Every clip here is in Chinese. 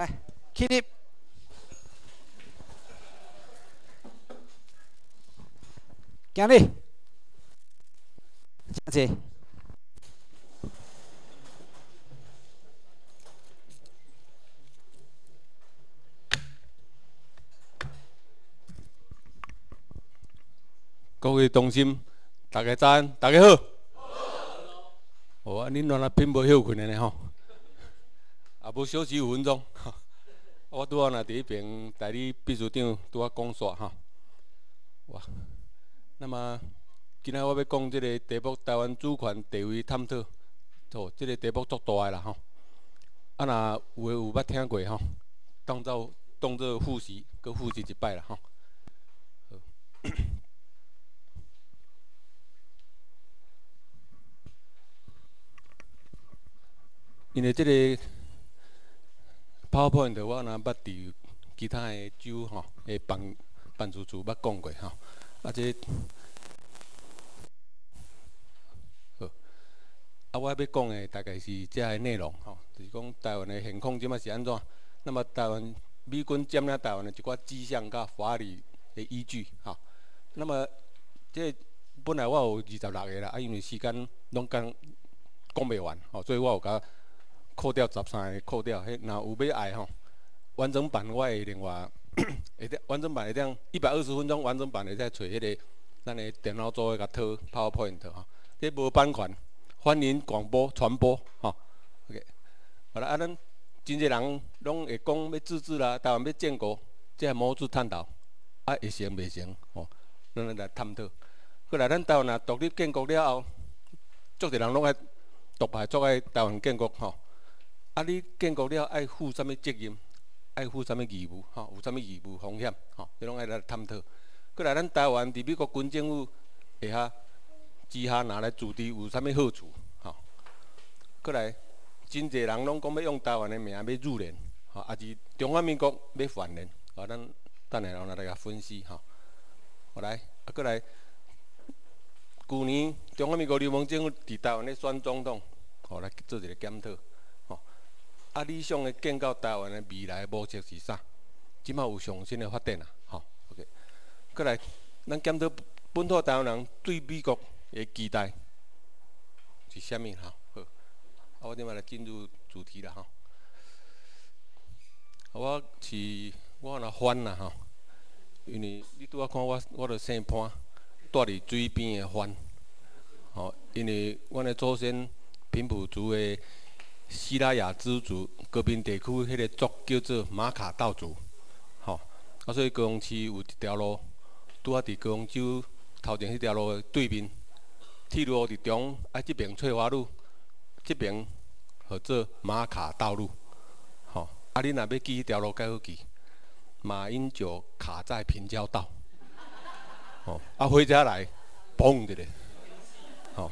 来 ，keep it。行你，真济。各位同心，大家早安，大家好。哦，恁原来拼无休困的呢吼，也无小时5分钟。我拄仔若伫一边代理秘书长拄仔讲煞哈。哇，那么今仔我要讲这个题目台湾主权地位探讨，哦，这个题目足大个啦吼。啊，若有捌听过吼，当做复习，搁复习一摆啦吼。因为这个 PowerPoint 我若捌伫其他的州吼的办事处捌讲过吼，啊这好，啊我要讲的大概是遮个内容吼，就是讲台湾的现况即摆是安怎，那么台湾美军占领台湾的一寡迹象甲法理的依据吼，那么这本来我有26个啦，啊因为时间拢讲袂完吼，所以我有甲扣掉13个，扣掉迄若有要爱吼，完整版我会另外会得完整版会当120分钟完整版会再找迄个咱个电脑组个套 PowerPoint 吼，这无版权，欢迎广播传播吼。OK， 好啦，啊咱真侪人拢会讲要自治啦，台湾要建国，即个模式探讨，啊会成袂成吼，咱来探讨。后来咱台湾若独立建国了后，足侪人拢爱独派作爱台湾建国吼。啊！你建国了，爱负啥物责任？爱负啥物义务？吼，有啥物义务风险？吼，你拢爱来探讨。过来，咱台湾伫美国军政府之下拿来自治，有啥物好处？吼，过来，真侪人拢讲要用台湾的名要入联，吼，啊是中华民国要反联，吼，咱等下来甲分析，吼。好来，啊，过来，去年中华民国流氓政府伫台湾咧选总统，吼，来做一个检讨。啊，理想的建构台湾的未来模式是啥？即卖有上新的发展啊，吼 ，OK。过来，咱检讨本土台湾人对美国的期待是啥物？哈，好。啊，我即卖来进入主题啦，吼。我若翻啦，吼，因为你拄仔看我着姓潘，住伫水边的番，吼，因为阮的祖先平埔族的。西拉雅支族高屏地区迄个族叫做马卡道族，吼，啊，所以高雄市有一条路，拄啊伫高雄州头前迄条路的对面，铁路伫中，啊，即边翠华路，即边号做马卡道路，吼，啊，你若要记迄条路，介好记，马英九卡在平交道，吼，啊，火车来，嘣一下，吼，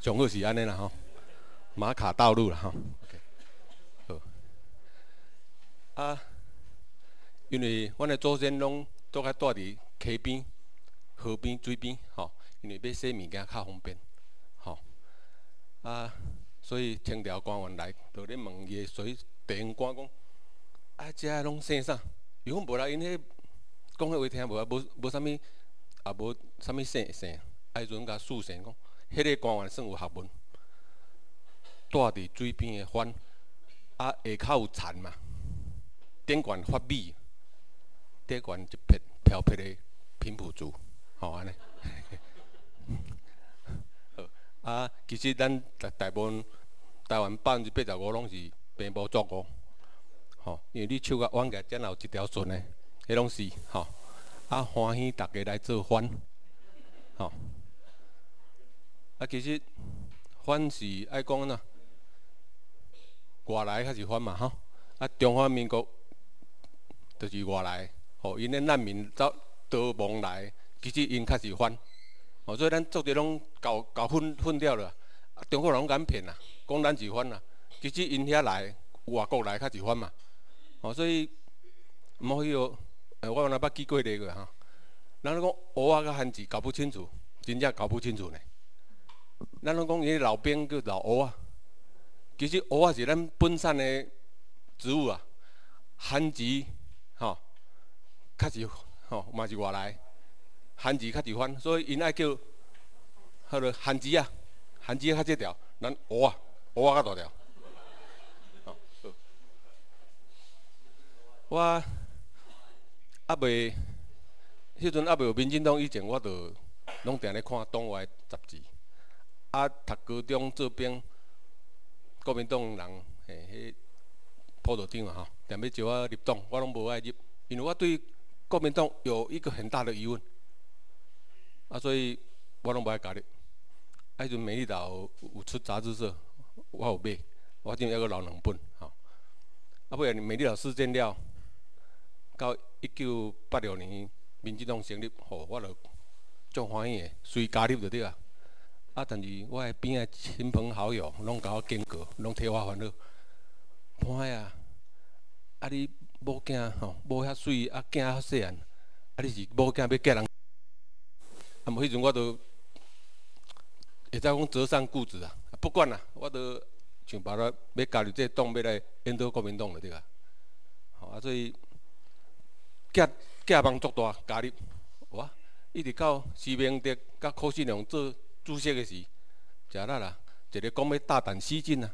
上好是安尼啦，吼。马卡道路啦，哈 ，OK， 好。啊，因为阮的祖先拢都较住伫溪边、河边、水边，吼，因为要洗物件较方便，吼。啊，所以清朝官员来，就咧问伊个水电官讲，啊，遮拢姓啥？伊讲无啦，因迄讲迄话听无啊，无啥物，也无啥物姓，啊，迄阵甲四姓讲，迄个官员算有学问。住伫水边的番，啊下骹有田嘛，顶悬发米，底悬一片漂泊的平埔族，吼安尼。好，啊，其实咱大部分台湾85%拢是平埔族哦，吼，因为你手甲弯起，真有一条顺的，迄拢是吼，啊欢喜大家来做番，吼，啊其实番是爱讲呐。外来较是番嘛吼，啊，中华民国就是外来，吼，因咧难民走逃亡来，其实因较是番，吼，所以咱做者拢搞混掉了，啊，中国人拢敢骗啦，讲咱是番啦，其实因遐来外国来较是番嘛，吼，所以毋好迄个，我原来捌记过例个哈，人咧讲乌啊甲汉字搞不清楚，真正搞不清楚呢，咱拢讲伊老兵叫老乌啊。其实蚵仔是咱本省的植物啊，番薯吼，较是吼嘛是外来，番薯较是番，所以因爱叫迄落番薯啊，番薯较细条，咱芋啊，芋啊较大条。吼，我啊未，迄阵啊未有民进党以前，我着拢定咧看党外杂志，啊读高中做兵。 国民党人迄普道长啊吼，踮要招我入党，我拢无爱入，因为我对国民党有一个很大的疑问，啊，所以我拢无爱加入。啊，迄阵美丽岛有出杂志社，我有买，我今还阁留两本吼。啊，尾啊美丽岛事件了，到1986年民进党成立，吼，我著足欢喜的，随加入就对啊。 啊！但是我边个亲朋好友拢甲我警告，拢替我烦恼。潘呀，啊你某囝吼，某遐水，啊囝遐细汉，啊你是某囝要嫁人？啊无迄阵我都会使讲折善固执啊，不管啦，我都想办法要加入这党，要来引导国民党了，对个。吼啊，所以寄望足大加入，哇！一直到施明德甲柯信良做。 主席的时，食力啦，一个讲要大胆西进啦，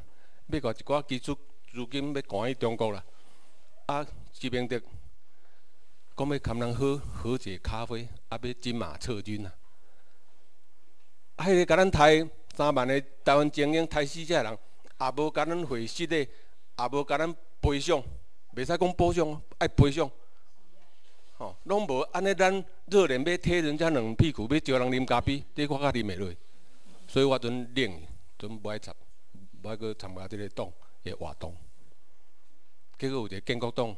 要搞一寡基础资金要赶去中国啦。啊，习明德讲要跟人和解咖啡，啊要金马撤军啦。啊，迄个甲咱台3万个台湾精英台死遮人，也无甲咱会识的，也无甲咱赔偿，袂使讲补偿，爱赔偿。吼，拢无安尼，咱热脸要踢人家两屁股，要招人啉咖啡，这我较啉袂落。 所以我阵冷，阵无爱参，无爱去参加即个党个活动。结果有一个建国党，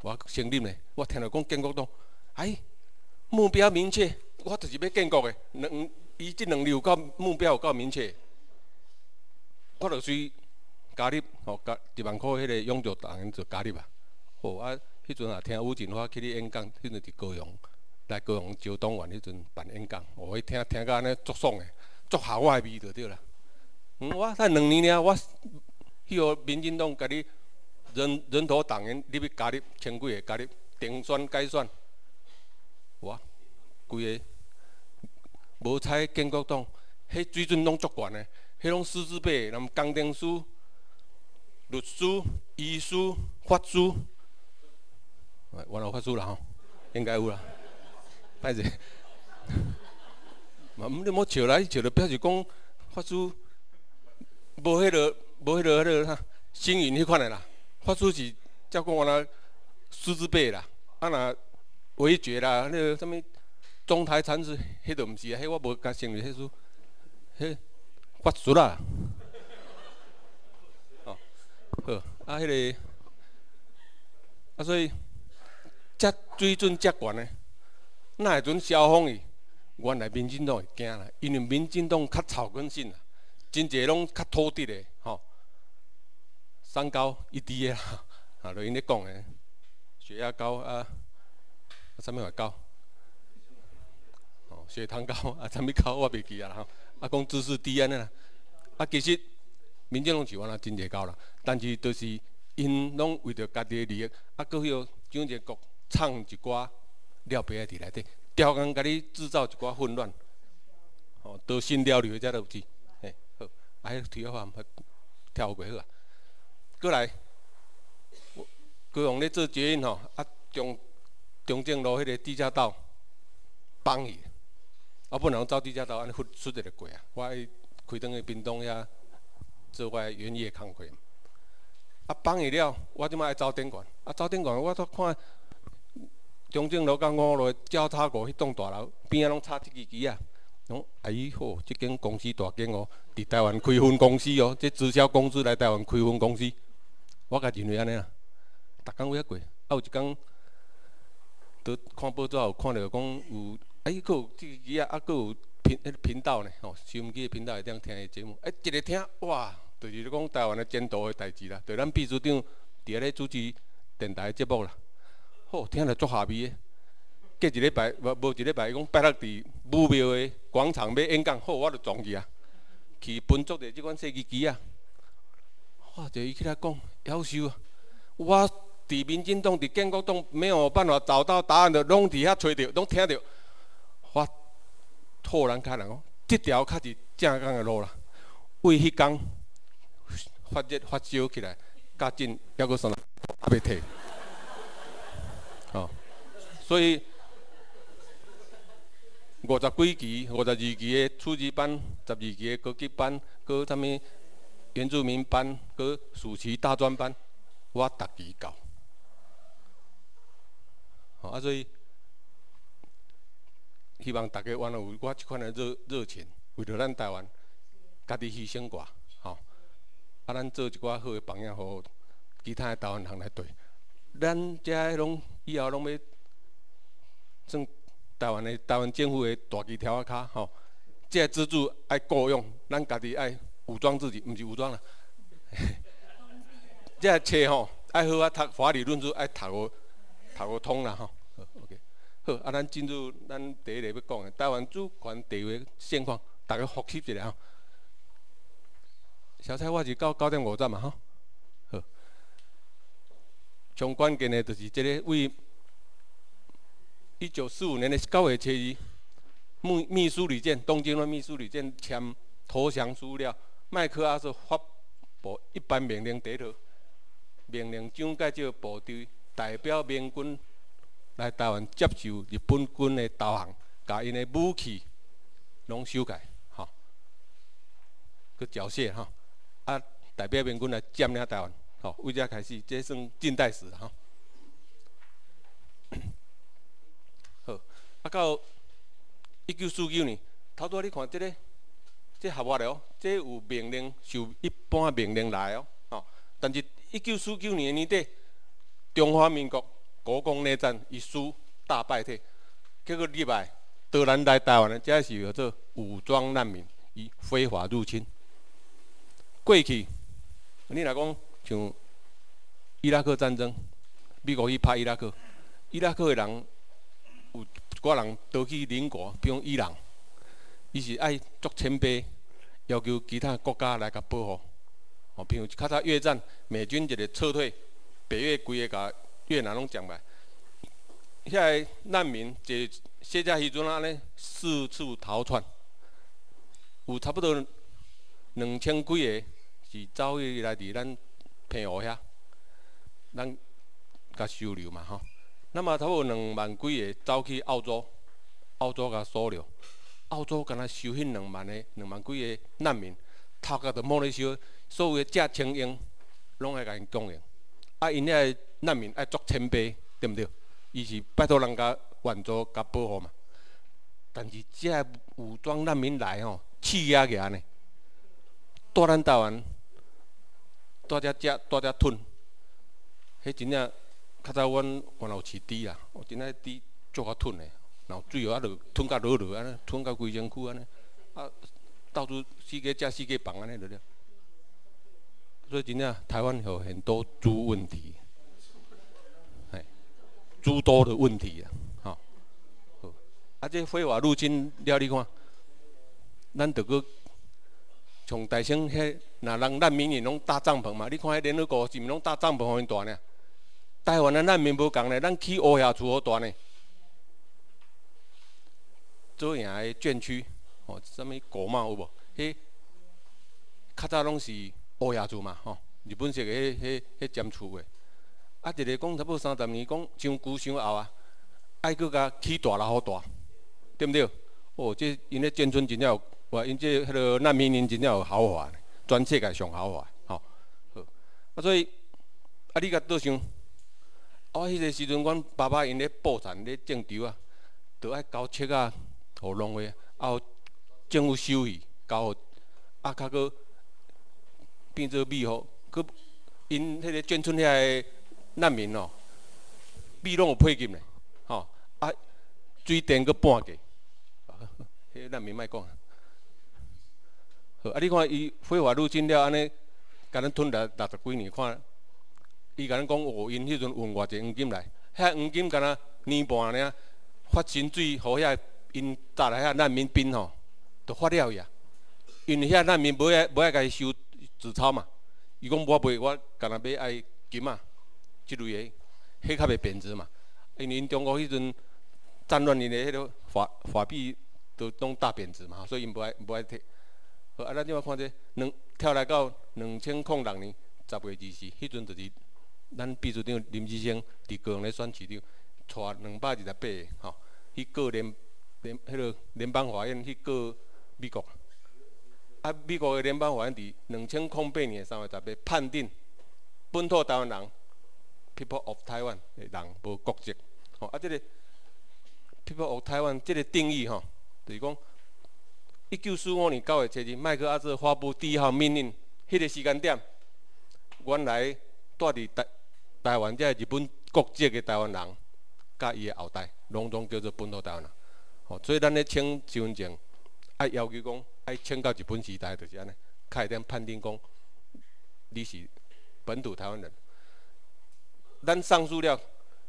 我承认嘞，我听到讲建国党，哎，目标明确，我就是要建国个。伊即两年有够目标有够明确，我著随加入吼，加1万块迄个永久党员就加入啊。好啊，迄阵也听吴锦华去咧演讲，迄阵伫高雄，来高雄招党员迄阵办演讲，我去听到安尼足爽个。 作下我的味就对啦。我才2年了，我迄号民进党甲你人头党员，你要加入千几个加入，定选改选，我规个无采建国党，迄水准拢足悬的，迄拢师资辈，人工程师、律师、医师、法师，我有法师啦吼，应该有啦，歹势。嘛，你莫笑啦！笑就表示讲法师无迄个啥星云迄款的啦。法师是照讲我那师资辈啦，啊那韦觉啦，那个什么中台禅师，迄都毋是啊，迄我无甲承认迄书，迄法术啦。哦，好啊，迄个啊，所以遮水准遮悬的，哪会准消防伊？ 原来民进党会惊啦，因为民进党较草根性啦，真侪拢较土地的吼，三高一低的啦，啊，就因咧讲的，血压高啊，啥物话高，哦，血糖高啊，啥物高我袂记啊啦吼，啊，讲知识低安尼啦，啊，其实民进党是原来真侪高啦，但是就是因拢为着家己的利益，啊，搁许蒋介石唱一寡了白的伫内底。 刁工甲你制造一寡混乱，吼、哦，多新潮流才落去，嘿，好，啊，迄体育法跳过好啊。过来，高雄咧做捷运吼，啊，中正路迄个地下道崩去，啊，本来走地下道安尼出一个过啊，我开转去屏东遐做我园艺工课，啊，崩去了，我即摆爱走顶悬，啊，走顶悬我都看。 中正路甲5路交叉口迄栋大楼边仔拢插一支旗啊！讲哎呦，即间公司大间哦，伫台湾开分公司哦，即直销公司来台湾开分公司，我家认为安尼啊，逐工有遐过，啊有一工，伫看报纸有看到讲有，哎，佫有即支旗啊，啊佫有频道呢，吼、哦，收音机的频道会当听伊节目，哎，一日听哇，就是讲台湾的前途的代志啦，就咱秘书长伫咧主持电台的节目啦。 好，听着足下味的。过一礼拜，无一礼拜，伊讲拜六伫武庙的广场要演讲，好，我著撞去啊。去分作者即款设计机啊。哇，就伊起来讲，夭寿啊！我伫民进党、伫建国党没有办法找到答案的，拢伫遐找着，拢听着。我豁然开朗哦，这条才是正港的路啦。为迄天发热发烧起来，加进还阁算啦，还袂退。哦，所以50几期、52期的初级班、12期的高级班，搁啥物原住民班，搁暑期大专班，我逐期教。好、哦、啊，所以希望大家原来有我即款的热情，为着咱台湾，家己牺牲寡，吼、哦，啊，咱做一寡好的榜样，互其他的台湾人来对。咱遮拢以后拢要算台湾政府的大旗条仔骹吼，这资助爱够用，咱家己爱武装自己，毋是武装啦。这册吼爱好啊，读法理论书爱读个通啦吼。OK， 好啊，咱进入咱第一个要讲的台湾主权地位现况，大家复习一下吼。小蔡，我是到9:50嘛吼。好，上关键的就是这个为。1945年的9月7日，密苏里舰东京的密苏里舰签投降书了，麦克阿瑟发布一般命令第一号，命令蒋介石部队代表民军来台湾接受日本军的投降，把因的武器拢收起，吼、哦，去缴械哈、哦，啊，代表民军来占领台湾，吼、哦，为这开始，这算近代史哈。哦啊，到1949年，头拄仔你看这个，这合法了哦，这有命令，受一般命令来哦，吼、哦。但是1949年年底，中华民国国共内战一输大败退，结果入来，当然来台湾的，这是叫做武装难民，以非法入侵。过去，你若讲像伊拉克战争，美国去拍伊拉克，伊拉克的人有。一寡人倒去邻国，比如伊朗，伊是爱足谦卑，要求其他国家来甲保护。哦，比如较早越战，美军一个撤退，北越规个甲越南拢占来。遐个难民坐卸甲时阵啊咧，四处逃窜，有差不多2000几个是走去来伫咱澎湖遐，咱甲收留嘛吼。那么差不多2万几个走去澳洲，澳洲甲收留，澳洲敢若收迄2万几个难民，头壳都摸咧烧，所有个正清英，拢爱甲因供应。啊，因遐个难民爱作谦卑，对毋对？伊是拜托人家援助甲保护嘛。但是遮武装难民来吼，欺压起安尼，带咱台湾，带只食，带只吞，迄真正。较早阮原来有饲猪啦，我真爱猪足够吞的，然后水哦啊，就吞到落安尼，吞到规身躯安尼，啊到处四界食四界放安尼了。所以真正台湾有很多猪问题，哎，诸多的问题啊，吼、哦。啊，这非法入侵了，你看，咱着搁从大省迄，那人难民营拢搭帐篷嘛，你看迄联合国是毋拢搭帐篷互因住呢？台湾的难民无共嘞，咱起乌下厝好大呢。做遐个眷区，吼，啥物国贸有无？迄较早拢是乌下厝嘛，吼、哦，日本式个迄尖厝个。啊，一个讲差不多30年，讲伤久伤后啊，爱搁甲起大楼好大，对毋对？哦，即因咧眷村真正有，哇，因即迄落难民营真正有豪华，全世界上豪华，吼、哦。好，啊所以啊你甲倒想。我迄个时阵，阮爸爸因咧布田咧种稻啊，着爱交七啊，互农会，啊，互政府收去，交啊，较搁变做米吼，佮因迄个眷村遐个难民哦，米拢有配给嘞，吼、哦，啊，水电佮半价，迄难民莫讲。好，啊，你看伊非法入侵了，安尼，甲咱吞60几年看。伊甲咱讲哦，因迄阵运偌济黄金来，遐黄金敢若年半尔，发薪水，互遐因搭来遐难民兵吼，都发了去啊。因为遐难民无爱甲伊收纸钞嘛，伊讲我袂，我敢若要爱金啊，即类个，迄较袂贬值嘛。因为因中国迄阵战乱年嘞，迄个法币都拢大贬值嘛，所以因无爱摕。好，啊，咱即摆看者跳来到2006年10月24日，迄阵就是咱秘书长林志升伫高雄咧选市长，带228个吼去告联邦法院去告美国。 啊！美国的联邦法院伫2008年3月10日判定，本土台湾人 （People of Taiwan） 的人无国籍。吼、哦、啊！这个 People of Taiwan 这个定义吼、哦，就是讲1945年9月7日，麦克阿瑟发布第1号命令，迄个时间点，原来住伫台湾遮日本国籍的台湾人，甲伊的后代，拢叫做本土台湾人。吼、哦，所以咱咧请身份证，爱要求讲。 爱迁到日本时代就是安尼，较会当判定讲你是本土台湾人。咱上诉了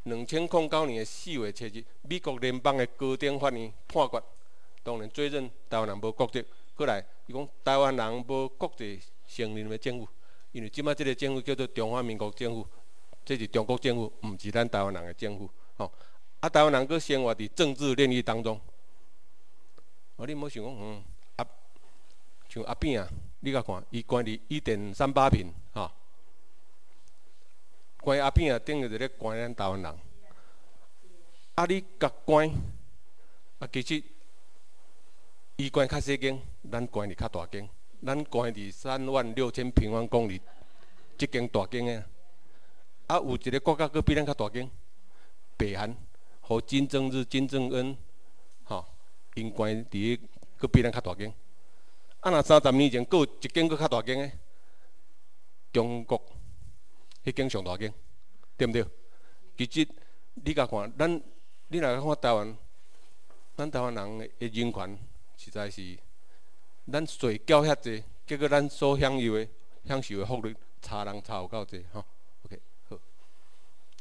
2009年4月7日，美国联邦的高等法院判决，当然罪认台湾人无国籍。过来，伊讲台湾人无国际承认的政府，因为即摆即个政府叫做中华民国政府，这是中国政府，毋是咱台湾人的政府。吼、哦，啊，台湾人佫生活伫政治炼狱当中。哦，你莫想讲像阿扁啊，你甲看，伊关伫1.38坪，吼、哦。关阿扁啊，等于在咧关咱台湾人。啊，你甲关，啊其实，伊关较细间，咱关伫较大间。咱关伫36000平方公里，即间大间个。啊，有一个国家佫比咱较大间，北韩，和金正日、金正恩，吼、哦，因关伫佫比咱较大间。 啊！若30年前，佫有一间佫较大间诶，中国迄间上大间，对毋对？其实你甲看，你若看台湾，咱台湾人诶人权实在是，咱税缴遐侪，结果咱所享受诶福利差人差有够侪吼。OK， 好。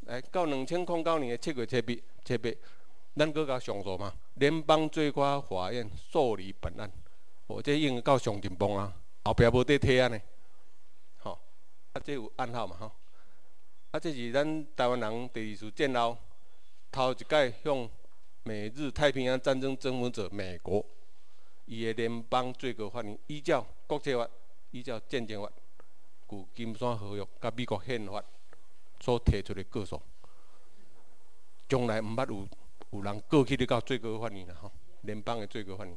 来到2009年7月7日，咱佫甲上诉嘛，联邦最高法院受理本案。 哦，这已经到上顶峰啊，后壁无得退啊呢，吼、哦，啊，这有暗号嘛吼、哦，啊，这是咱台湾人第二次战后头一届向美日太平洋战争征服者美国，伊的联邦最高法院依照国际法、依照战争法、旧金山合约甲美国宪法所提出的告诉，从来毋捌有人过去到最高法院啦吼，联邦的最高法院。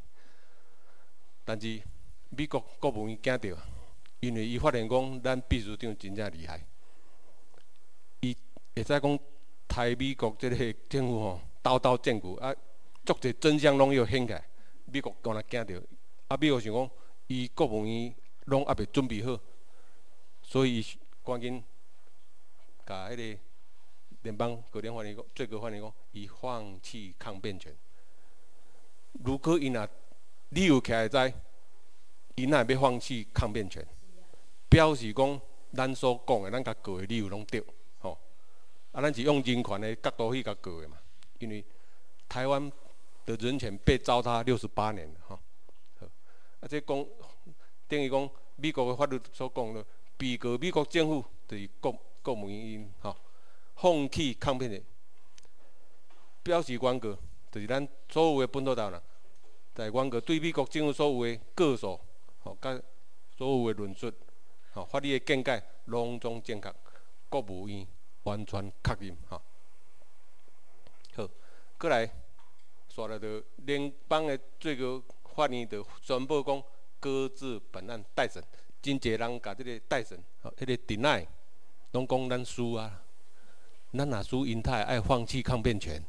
但是美国国务院惊到，因为伊发现讲咱秘书长真正厉害，伊会使讲台美国即个政府吼刀刀见骨，啊，足侪真相拢要掀起来，美国干那惊到，啊，美国想讲伊国务院拢还袂准备好，所以伊赶紧甲迄个联邦高等法院讲，最高法院讲，伊放弃抗辩权。如果伊若 理由徛会知，伊哪会要放弃抗辩权？表示讲咱所讲的、咱甲告的理由拢对，吼、哦。啊，咱是用人权的角度去甲告的嘛。因为台湾的人权被糟蹋68年了，吼、哦。啊，这讲等于讲美国的法律所讲的，被告美国政府就是国务院，吼、哦，放弃抗辩的，表示原告就是咱所有的本土台湾人。 在原告对美国政府所有的告诉，吼、哦，甲所有的论述，吼、哦，法律的见解，拢总正确，国务院完全确认，吼、哦。好，过来，刷了着联邦的最高法院着宣布讲，搁置本案待审，真侪人甲即个待审，吼、哦，迄、那个 deny， 拢讲咱输啊，咱若输，因太爱放弃抗辩权，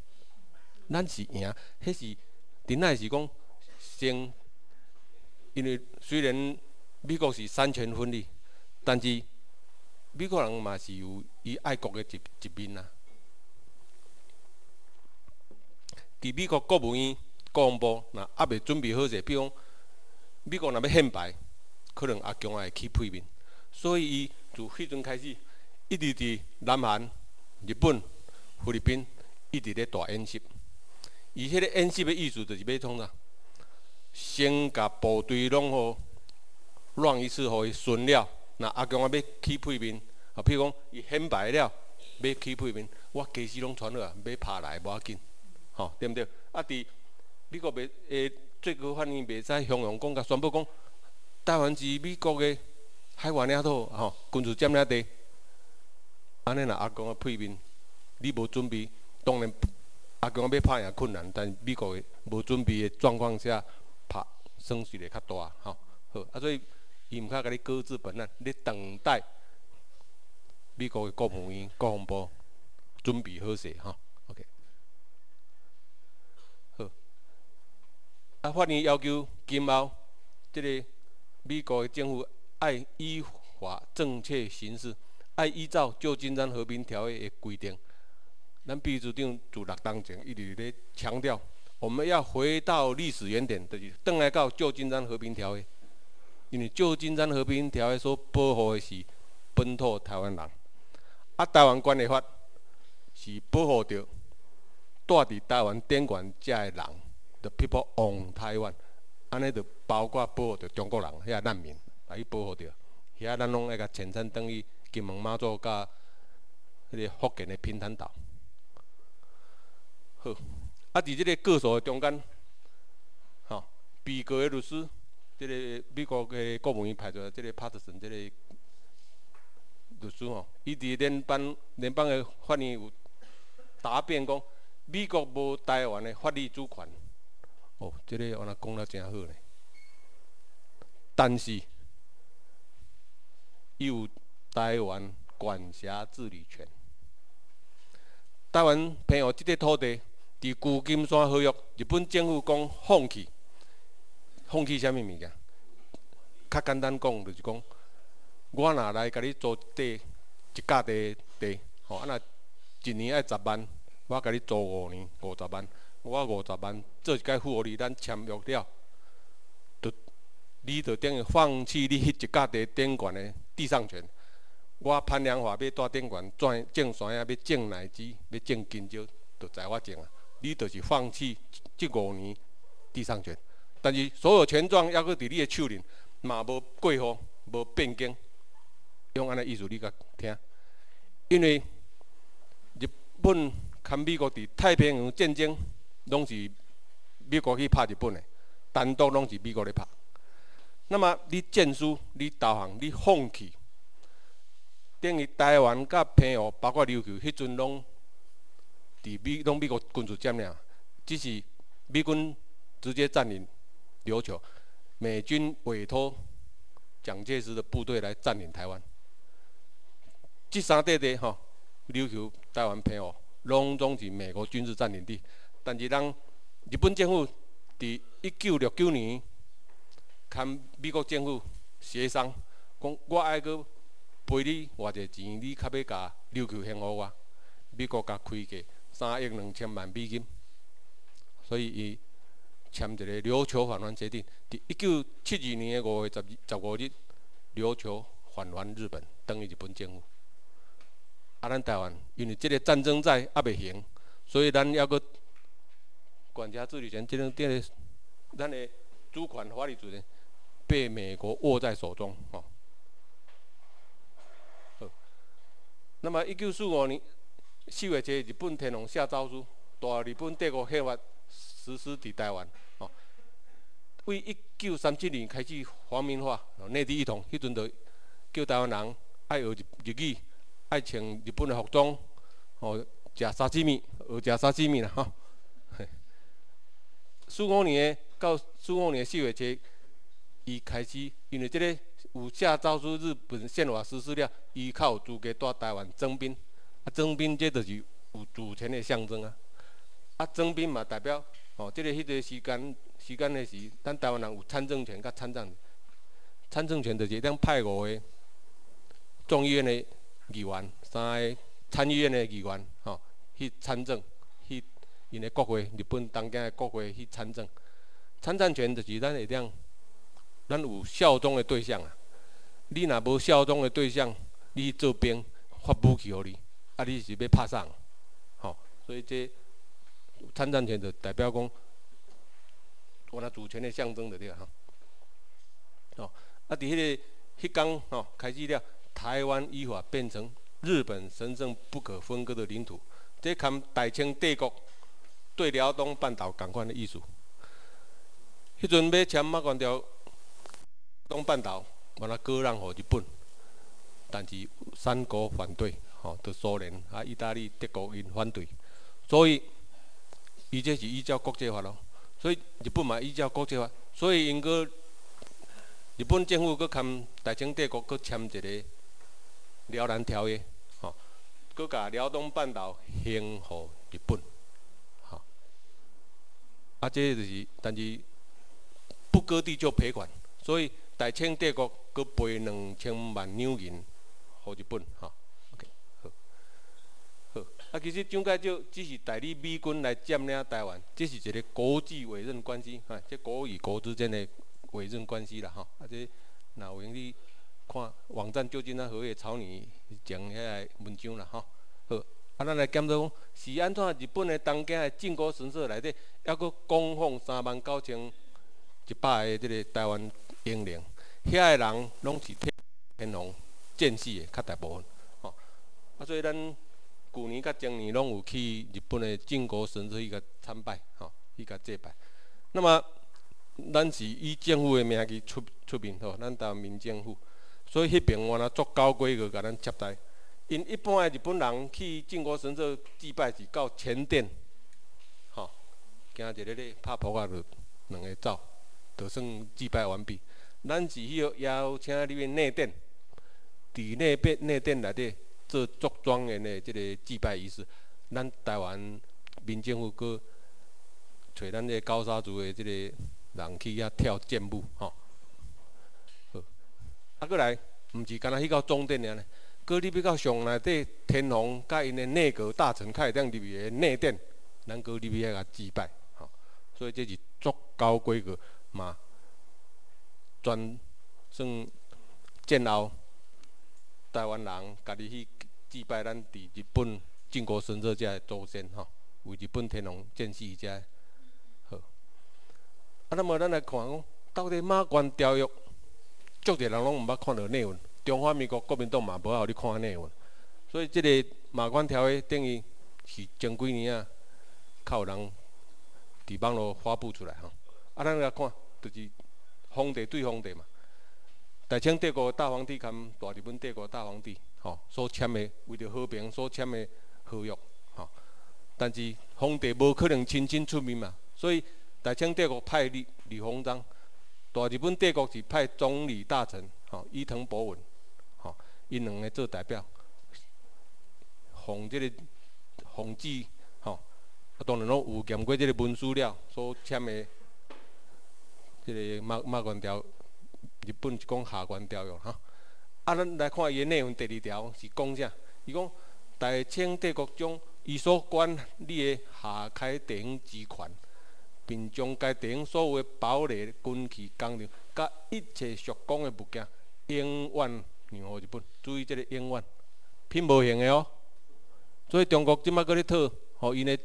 咱是赢，迄是 deny 是讲。 先，因为虽然美国是三权分立，但是美国人嘛是有伊爱国的一面啊。伫美国国务院国防部若还袂准备好势，比如讲美国若要显摆，可能阿强也会起屁面，所以伊自迄阵开始，一直伫南韩、日本、菲律宾一直咧大演习。伊迄个演习的意思就是要创啥？ 先甲部队拢好乱一次，互伊顺了。那阿强啊要起屁面，啊，譬如讲伊显摆了，买起配面，我家私拢传落啊，买拍来无要紧，吼、哦，对毋对？啊，伫美国袂诶，最高法院袂使向讲甲宣布讲，台湾是美国嘅海外领土，吼、哦，军事占领地。安尼若阿公啊配面，你无准备，当然阿公要拍也困难，但美国嘅无准备嘅状况下，拍损失会较大，吼、哦，好，啊所以。 伊毋敢甲你搁置本案，你等待美国嘅国务院、国防部准备好势哈。OK， 好。啊，法院要求今后即、这个美国嘅政府爱依法正确行事，爱依照《旧金山和平条约》嘅规定。咱秘书长自六当前一直咧强调，我们要回到历史原点，就是倒来到《旧金山和平条约》。 因为《旧金山和平条约》所保护的是本土台湾人，啊，台湾管理法是保护着住伫台湾顶悬遮的人， the people on Taiwan， 安尼就包括保护着中国人遐难民，来去保护着，遐咱拢爱甲前山等于金门马祖甲迄个福建的平潭岛。好，啊，伫即个个数的中间，吼、哦，被告的律师。 即个美国嘅国务院派出来，即个帕特森即个律师吼，伊伫联邦嘅法院有答辩讲，美国无台湾嘅法律主权。哦，即个我那讲了真好咧。但是，伊有台湾管辖治理权。台湾偏向即个土地，伫旧金山合约，日本政府讲放弃。 放弃啥物物件？较简单讲，就是讲，我若来甲你租一甲地，吼，啊若一年爱10万，我甲你租5年50万，我50万做一届付互你，咱签约了，你就等于放弃你迄一甲地顶悬的地上权。我潘良华要住顶悬，种山啊，要种奶枝，要种香蕉，就在我种啊。你就是放弃即5年地上权。 但是所有权状还阁伫你的手里，嘛无过户，无变更，用安尼意思你甲听。因为日本跟美国伫太平洋战争，拢是美国去拍日本的，单独拢是美国咧拍。那么你战输，你投降，你放弃，等于台湾甲澎湖，包括琉球，迄阵拢美国军事占领，只是美军直接占领。 琉球，美军委托蒋介石的部队来占领台湾。这三块地吼，琉球、台湾、澎湖，拢总是美国军事占领地。但是，咱日本政府伫1969年，跟美国政府协商，讲我爱阁赔你偌侪钱，你较要甲琉球献给我。美国甲开价3.2亿美金，所以伊。 签一个琉球返还协定，伫1972年5月15日，琉球返还日本，等于日本政府。啊，咱台湾因为即个战争债还袂行，所以咱还阁管辖治理权，即种点，咱的主权法律主权被美国握在手中，吼、哦。那么1945年4月7日，日本天皇下诏书，大日本帝国宪法。 实施伫台湾，吼、哦，为1937年开始皇民化，内地一统，迄阵就叫台湾人爱学日语，爱穿日本的服装，吼、哦，食沙西米，学食沙西米啦，吼、哦。45年到45年4月7日，伊开始，因为即个有下诏书日本宪法实施了，伊较有资格在台湾征兵，啊，征兵即就是有主权的象征啊，啊，征兵嘛代表。 哦，即、这个迄个时间的时，咱台湾人有参政权甲参战，参政权就是咱派5个众议院的议员，3个参议院的议员，吼、哦，去参政，去因的国会，日本东京的国会去参政。参战权就是咱会当，咱有效忠的对象啊。你若无效忠的对象，你做兵发武器互你，啊，你是要拍啥？吼、哦，所以这。 参战权就代表讲，我那主权的象征就对哈。哦，啊，伫迄天吼开始了，台湾依法变成日本神圣不可分割的领土，这跟大清帝国对辽东半岛同款的意思。迄阵要签马关条，东半岛把它割让给日本，但是三国反对，就苏联啊、意大利、德国因反对，所以伊这是依照国际法咯，所以日本嘛依照国际法，所以因个日本政府佮跟大清帝国佮签一个。 辽南条约，吼，佮甲辽东半岛献互日本，吼，啊，这就是，但是不割地就赔款，所以大清帝国佮赔2,000,000纽元互日本，吼 ，OK， 好，好，啊，其实蒋介石只是代理美军来占领台湾，这是一个国际委任关系，哈、啊，即国与国之间的委任关系啦，吼、啊，啊，即若有闲你。 看网站究竟咱何会抄你讲遐个文章啦吼，好，啊，咱来检讨讲是安怎日本的东京的靖国神社内底，还佫供奉39,100个即个台湾英灵，遐个人拢是天皇战士的，较大部分，吼、哦，啊，所以咱旧年甲前年拢有去日本的靖国神社去甲参拜，吼、哦，去甲祭拜，那么咱是以政府的名义出面吼，咱台湾民政府。 所以迄边我若足高规格，甲咱接待。因一般的日本人去靖国神社祭拜是到前殿，吼、哦，行一个咧拍扑啊，就两个走，就算祭拜完毕。咱是迄个邀请入去内殿，伫内殿内底做足庄严的即个祭拜仪式。咱台湾民政府佫找咱个高沙族的即个人去遐跳剑舞，吼、哦。 啊，过来，毋是干那去到总殿尔呢？过你要到上内底天皇甲因的内阁大臣，才会当入去内殿，咱过入去遐甲祭拜，吼、哦。所以这是足高规格嘛，专算战后台湾人家己去祭拜咱伫日本靖国神社遮的祖先，吼、哦，为日本天皇战死遮的。好，啊，那么咱来看讲，到底马关条约？ 足侪人拢毋捌看到内文，中华民国国民党嘛无互你看内文，所以即个马关条约等于是前几年啊，较有人伫网络发布出来吼。啊，咱来看，就是皇帝对皇帝嘛，大清帝国大皇帝跟大日本帝国大皇帝吼、哦、所签的为着和平所签的合约吼，但是皇帝无可能亲身出面嘛，所以大清帝国派李鸿章。 大日本帝国是派总理大臣，吼伊藤博文，吼因两个做代表，奉这个奉旨，吼、哦、啊当然拢有兼过这个文书了所签的这个马关条，日本是讲下关条约哈。啊，咱来看伊的内容，第二条是讲啥？伊讲大清帝国将伊所管理的下开地方集权。 并将该地方所有堡垒、军器、工厂，甲一切属公的物件，永远让予日本。注意，这个永远拼无形的哦。所以中国即摆搁咧讨，吼因的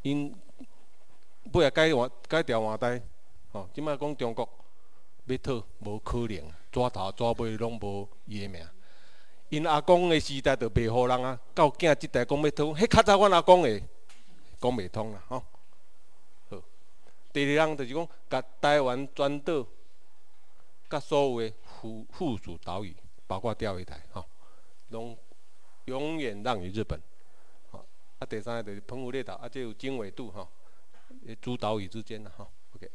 因尾啊改朝换代，吼即摆讲中国要讨无可能，抓头抓尾拢无伊的名。因阿公的时代就袂互人啊，到囝即代讲要讨，迄较早阮阿公的讲袂通啦，吼、哦。 第二项就是讲，甲台湾全岛、甲所有的附属岛屿，包括钓鱼台，吼、哦，拢永远让予日本。吼、哦，啊，第三个就是澎湖列岛，啊，这有经纬度，吼、哦，诸岛屿之间啦，吼、哦、，OK，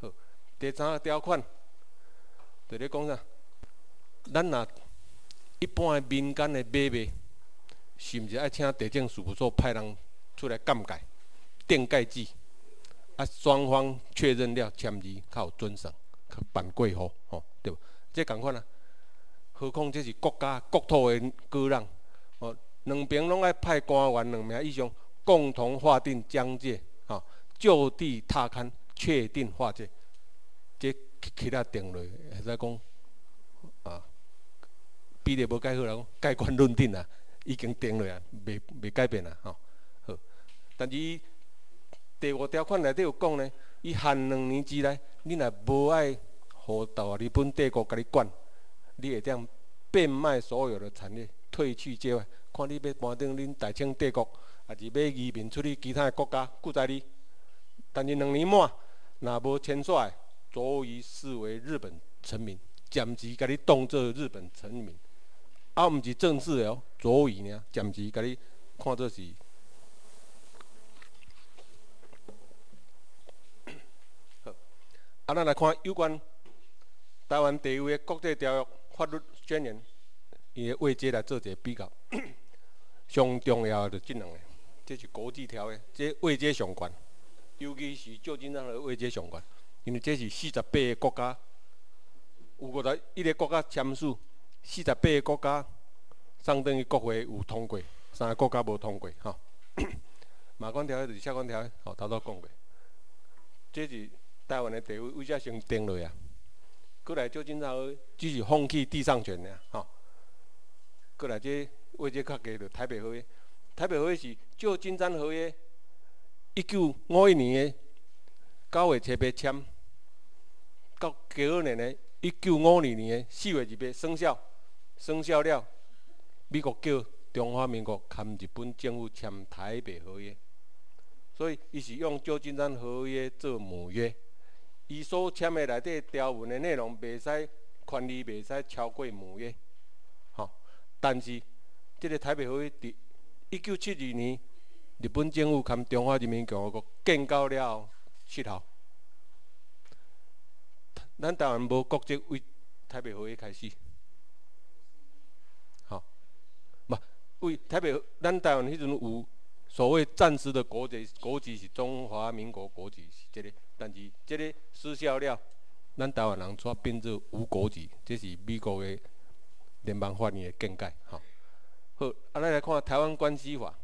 好。第三个条款，就咧讲啥？咱若一般的民间的买卖，是毋是爱请地政事务所派人出来鉴戒、定界址？ 啊，双方确认了签字，较有遵守，较办过户，吼、哦，对无？即共款啊。何况这是国家国土的割让，哦，两边拢爱派官员2名以上，共同划定疆界，吼、哦，就地踏勘，确定划界，即起来定落，会使讲啊，比例无改好啦，讲盖棺论定啦，已经定落啊，袂改变啦，吼、哦，好，但是。 第5条款内底有讲呢，伊限2年之内，你若无爱互大日本帝国甲你管，你会当变卖所有的产业，退去界外，看你要搬登恁大清帝国，还是要移民出去其他的国家，故在你。但是2年满，若无签署的，足以视为日本臣民，暂时甲你当做日本臣民，啊，毋是正式的哦，足以呢，暂时甲你看做是。 啊，咱来看有关台湾地位的国际条约、法律宣言，伊的位阶来做一个比较。上重要的就这两个，这是国际条约，这位阶上悬，尤其是旧金山的位阶上悬，因为这是48个国家，有51个国家签署，48个国家上等于国会有通过，3个国家无通过哈。马关条约就是下关条约，吼、哦，头头讲过，这是。 台湾的地位为啥先定落啊？过来旧金山只是放弃地上权尔，吼、哦。过来这位置较低，就台北合约。台北合约是旧金山合约，1951年的9月7日签，到92年的1952年的4月2日生效。生效了，美国叫中华民国跟日本政府签台北合约，所以伊是用旧金山合约做母约。 伊所签的内底条文的内容，袂使权利袂使超过母约，吼、哦。但是，这个台北合约伫1972年，日本政府跟中华人民共和国建交了后失效。咱台湾无国籍，为台北合约开始，吼、哦，嘛为台北，咱台湾迄阵有所谓暂时的国籍，国籍是中华民国国籍，是这个。 但是，这个失效了，咱台湾人煞变做无国籍，这是美国的联邦法院的见解。好，好，啊，咱来看台湾关系法，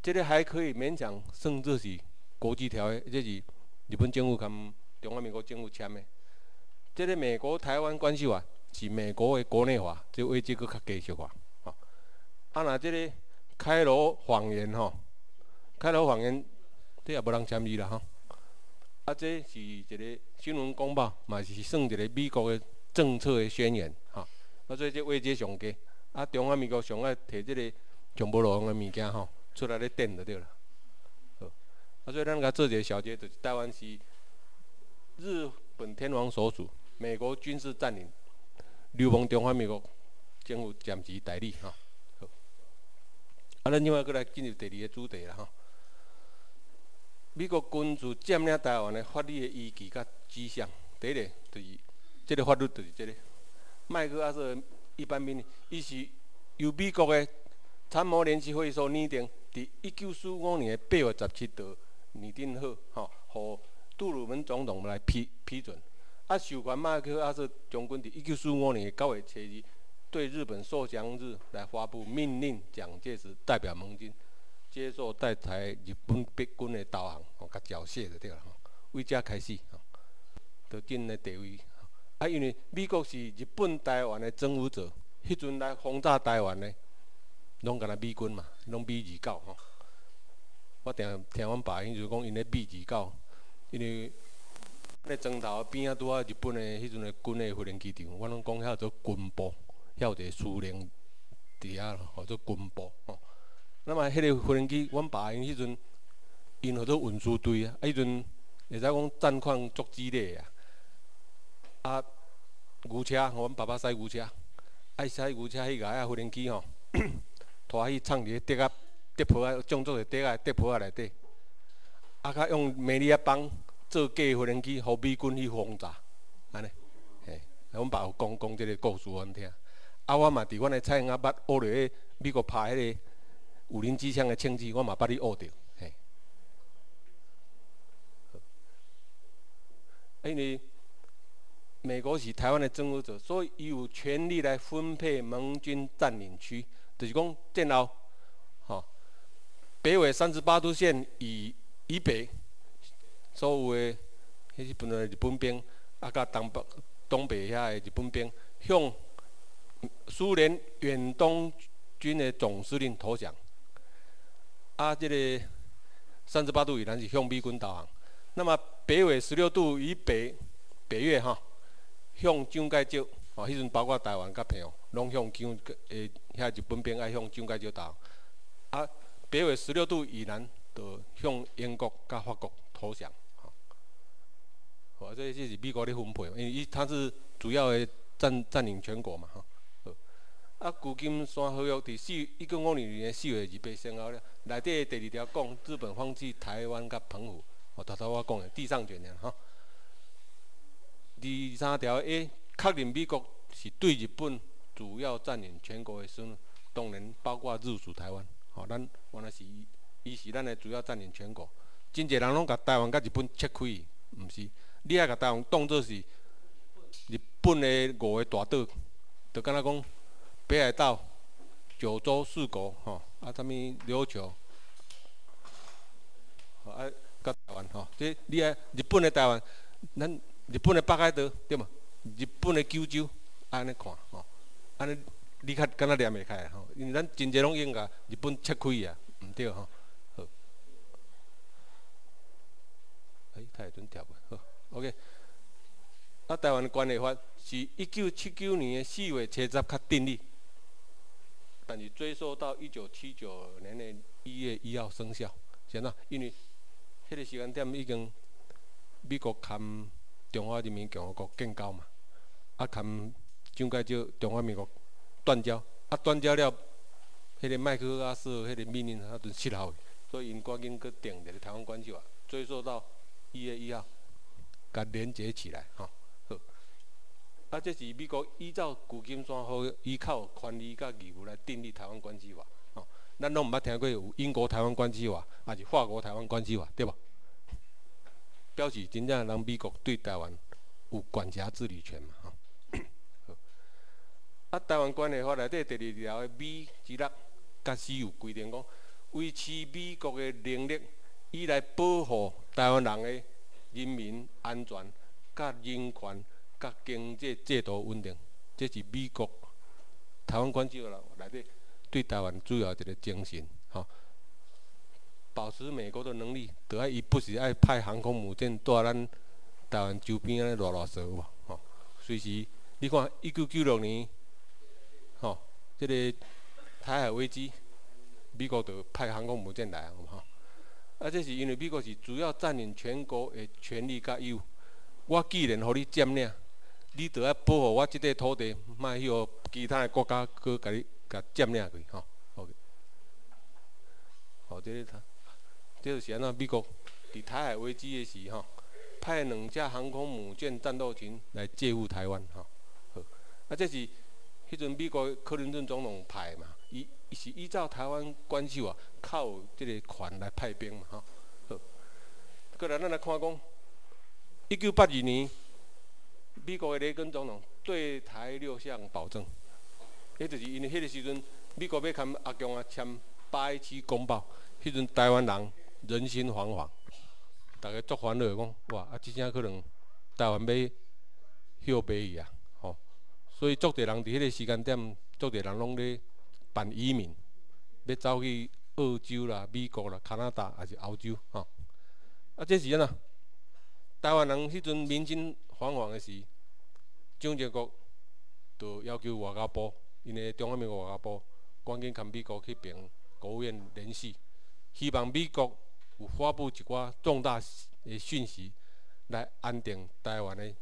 这个还可以勉强算作是国际条约，这是日本政府跟中华民国政府签的。这个美国台湾关系法是美国的国内法，这位置佫较低俗化。好，啊，那这个开罗谎言吼，开罗谎言，这也无人签字啦吼。 啊，这是一个新闻公报，嘛是算一个美国的政策的宣言，哈、啊。所以这位阶上低，啊，中华民国上爱摕这个上无路用的物件吼，出来咧垫就对了。好，啊，所以咱甲做一个小结，就是台湾是日本天皇所属，美国军事占领，流亡中华民国政府暂时代理，哈、啊。好，啊，咱另外过来进入第二个主题啦，哈、啊。 美国军事占领台湾的法律的依据甲指向，第一个就是这个法律，就是这个麦克阿瑟一般命令，伊是由美国的参谋联席会所拟定，伫1945年的8月17日就拟定好，吼、哦，予杜鲁门总统来批准。啊，授权麦克阿瑟将军伫1945年的9月7日对日本受降日来发布命令，蒋介石代表盟军。 接受在台日本北军的导航，吼、哦，甲缴械就对啦。吼、哦，为遮开始，吼、哦，就进个地位。啊，因为美国是日本台湾的征服者，迄阵来轰炸台湾的，拢敢若美军嘛，拢B-29吼。我听阮爸因就讲，因咧B-29，因为咧庄头边仔拄啊日本的迄阵的军的训练机场，我拢讲遐有做军部，遐有一个司令伫遐咯，吼、哦，做军部吼。哦 那么，迄个无人机，阮爸因迄阵，因号做运输队啊，啊，迄阵会使讲战况足激烈啊。啊，牛车，阮爸爸驶牛车，爱驶牛车迄个啊，无人机吼，拖去藏伫竹啊、竹坡啊，种作是竹啊、竹坡啊内底。啊，较用美利亚棒做假无人机，互美军去轰炸，安尼。嘿，阮爸有讲即个故事阮听。啊，我嘛伫阮个菜园啊，捌学落去美国拍迄个。 502机枪的枪支，我嘛捌你学着，嘿。因为美国是台湾的征服者，所以伊有权利来分配盟军占领区，就是讲战后，吼、哦，北纬38度线以北，所有的迄是本来日本兵，啊，甲东北遐的日本兵向苏联远东军的总司令投降。 啊，这个38度以南是向美军导航，那么北纬16度以北，北越哈，向蒋介石哦，迄阵包括台湾甲澎湖，拢向上诶，遐日本兵爱向上介少投。啊，北纬16度以南，就向英国甲法国投降。吼、啊，这是美国咧分配，因为它是主要诶占领全国嘛，哈、啊。啊，旧金山合约伫1952年4月28日生效了，内底第2条讲日本放弃台湾甲澎湖，哦，头我讲诶地上权尔，哈、啊。23条 A 确认美国是对日本主要占领全国的时阵，当然包括日属台湾。吼、哦，咱原来是伊是咱的主要占领全国。真侪人拢甲台湾甲日本切开，毋是？你爱甲台湾当作是日本的5个大岛，就敢若讲北海道、九州四国，吼、哦，啊，啥物琉球，吼、哦，啊，甲台湾，吼、哦，即你爱日本的台湾，咱。 日本的北海道对嘛？日本的九州，安尼看吼，安尼你较敢若念袂开吼，因为咱真侪拢用甲日本切开啊，毋对吼。好，哎，太准跳过，好 ，OK。啊，台湾关系法是1979年4月7日才订立，但是追溯到1979年1月1日生效，是呐，因为迄个时间点已经美国含。 中华人民共和国建交嘛，啊，含蒋介石中华民国断交，啊，断交了，迄个麦克阿瑟迄个命令啊，就失效，所以因赶紧去定一个台湾关系法，追溯到1月1日，甲连接起来，吼、哦，好。啊，这是美国依照旧金山合约依靠权利甲义务来订立台湾关系法，吼、哦，咱拢毋捌听过有英国台湾关系法，还是法国台湾关系法，对吧？ 表示真正人美国对台湾有管辖治理权嘛？哈啊，台湾关系法内底第2条的B之6甲C有规定讲，维持美国的能力，以来保护台湾人的人民安全、甲人权、甲经济制度稳定，这是美国台湾关系法内底对台湾主要一个精神，哈、啊。 保持美国的能力，就爱伊不是爱派航空母舰在咱台湾周边安尼乱踅无？吼、哦，随时你看1996年，吼、哦，这个台海危机，美国就派航空母舰来啊，吼、哦。啊，这是因为美国是主要占领全国的权利甲义务。我既然互你占领，你就要保护我这块土地，莫去互其他的国家去甲你甲占领去，吼、哦。好、哦，这个。 这就是安那美国伫台海危机的时候，派2架航空母舰战斗群来借护台湾哈。啊，这是迄阵美国克林顿总统派嘛，伊是依照台湾关系啊，靠这个权来派兵嘛哈。好，过来咱来看讲，1982年，美国的雷根总统对台6项保证，迄就是因为迄个时阵美国要跟阿强啊签817公报，迄阵台湾人。 人心惶惶，大家足烦恼讲，哇！啊，真正可能台湾要歇袂去啊，吼、哦！所以足侪人伫迄个时间点，足侪人拢咧办移民，要走去澳洲啦、美国啦、加拿大还是欧洲，吼、哦！啊，这是安那？台湾人迄阵民心惶惶的时，蒋介石就要求外交部，因为中华民国外交部赶紧跟美国去边国务院联系，希望美国。 有发布一寡重大的讯息，来安定台湾的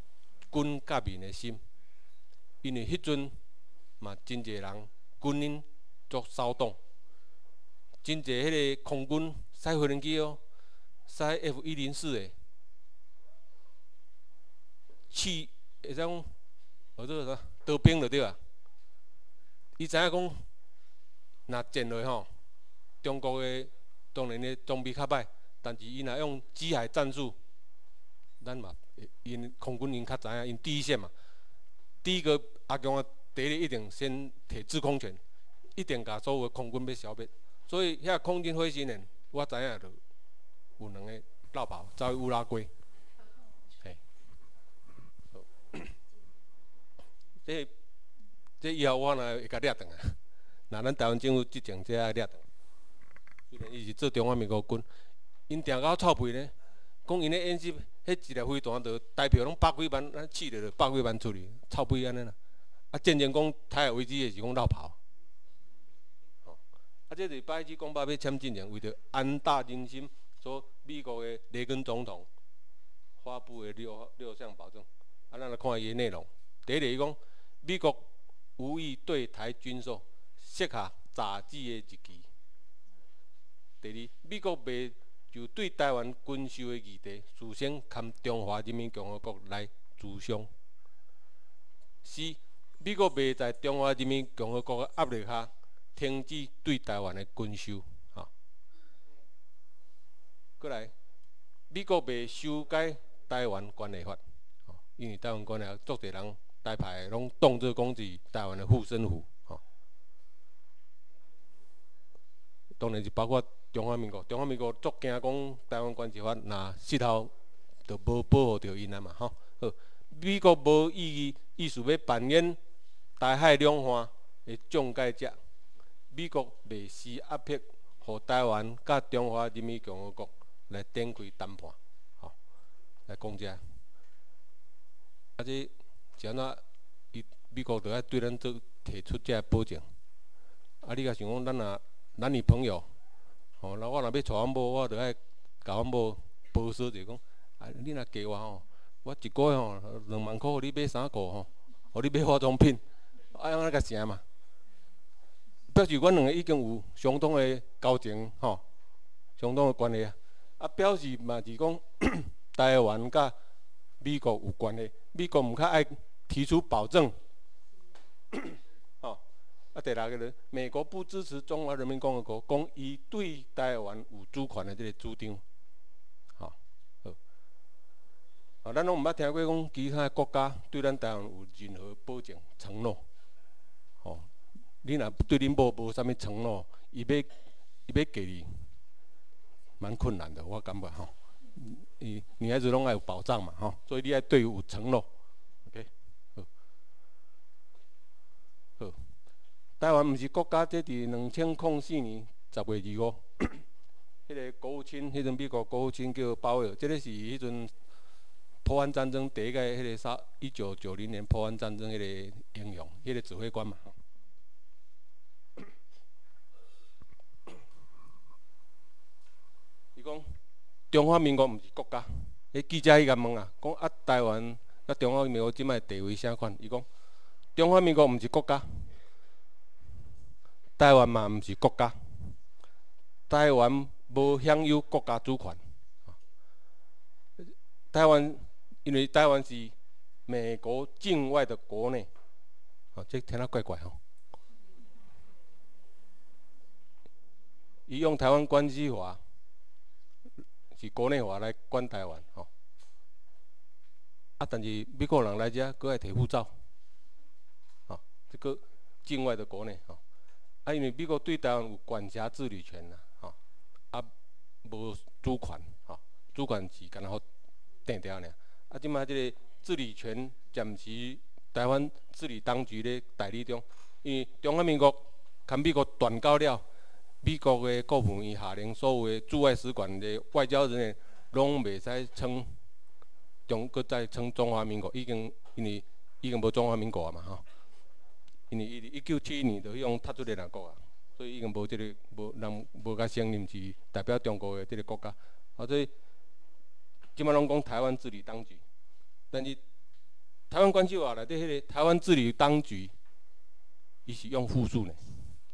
军甲民的心，因为迄阵嘛真侪人军人作骚动，真侪迄个空军驶飞轮机哦，驶 F-104的，去会使讲，或者啥逃兵就对啊。伊知影讲，若战落吼，中国的。 当然咧，装备较歹，但是伊若用机械战术，咱嘛，因空军因较知影，因第一线嘛。第一个阿强啊，第一一定先摕制空权，一定甲所有空军要消灭。所以遐空军飞行员，我知影着有2个落跑，走去乌拉圭。嘿，好，这以后我若会甲掠转来，若咱台湾政府执政者爱掠转。 虽然伊是做中华民国军，因定到臭屁呢，讲因咧演习，迄一个飞弹着台票拢100几万，咱试着着100几万出去，臭屁安尼啦。啊，渐渐讲台海危机也是讲绕跑。哦，啊，这礼拜只讲要签证人，为着安大人心，所美国的雷根总统发布的六项保证，啊，咱来看伊的内容。第一个，伊讲美国无意对台军售，设下炸子的日期。第二，美国未就对台湾军售的议题，事先跟中华人民共和国来磋商。 四，美国未在中华人民共和国的压力下停止对台湾的军售。哈，过来，美国未修改台湾关系法，因为台湾关系法足侪人台派拢当作讲是台湾的护身符。哈，当然是包括中华民国，中华民国足惊讲台湾关系法若失效，就无保护到因啊嘛。哈，好。 美国无意思要扮演台海两岸的中介者，美国未施压迫，互台湾甲中华人民共和国来展开谈判，吼，来讲遮。啊，这像哪，美国就要对咱做提出遮保证。啊，你甲想讲，咱若男女朋友，吼，那我若要娶阮某，我就要甲阮某保守者讲，啊，你若嫁我吼。 我一个月吼2万块，互你买衫裤吼，互你买化妆品，爱安尼个啥嘛？表示阮两个已经有相当的交情吼，相当的关系啊。啊，表示嘛是讲台湾甲美国有关系，美国毋较爱提出保证。吼啊，第六个咧，美国不支持中华人民共和国讲伊对台湾有主权的这个主张。 啊，咱拢毋捌听过讲其他国家对咱台湾有任何保证承诺，吼、哦，你若对恁某无啥物承诺，伊要给你，蛮困难的，我感觉吼。女孩子拢爱有保障嘛，吼、哦，所以你爱对伊有承诺 ，OK， 好。台湾毋是国家，这伫2004年10月25日，迄个国务卿，迄阵美国国务卿叫鲍威尔，这个是迄阵。 波湾战争第一个迄个啥？1990年波湾战争迄个英雄，迄个指挥官嘛。伊讲中华民国毋是国家，迄记者伊甲问啊，讲啊台湾甲中华民国即摆地位啥款？伊讲中华民国毋是国家，台湾嘛毋是国家，台湾无享有国家主权。 台湾，因为台湾是美国境外的国内，哦，这听啊怪怪吼。伊用台湾关系法是国内法来管台湾吼、哦，啊，但是美国人来遮，佫爱摕护照，吼、哦，这个境外的国内吼、哦，啊，因为美国对台湾有管辖治理权呐，吼、哦，啊，无主权，吼、哦，主权是干呐好。 定掉呢，啊！即卖即个治理权暂时台湾治理当局咧代理中，因为中华民国跟美国断交了，美国的国务院下令所有的驻外使馆的外交人员拢袂使称中华民国，已经因为已经无中华民国啊嘛吼，因为伊1971年就用踢出联合国啊，所以已经无即、這个无人无甲承认是代表中国的即个国家，啊所以。 即摆拢讲台湾治理当局，但是台湾关系法内底迄个台湾治理当局，伊是用复数呢。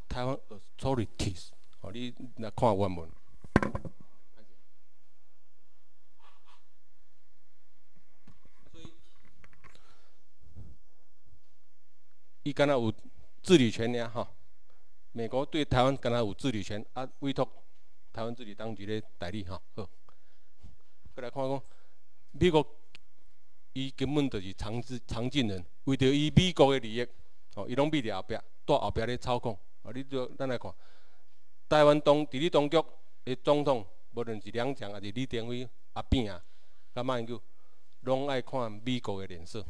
台湾 authorities， 哦，你来看原文。所以，伊敢若有治理权尔哈？美国对台湾敢若有治理权，啊，委托台湾治理当局咧代理哈。好。 过来看讲，美国伊根本就是常进人，为着伊美国的利益，吼，伊拢秘伫后壁，在后壁咧操控。啊，你做咱来看，台湾伫你当局的总统，无论是梁强还是李登辉、阿扁啊，甲马英九，拢爱看美国的脸色。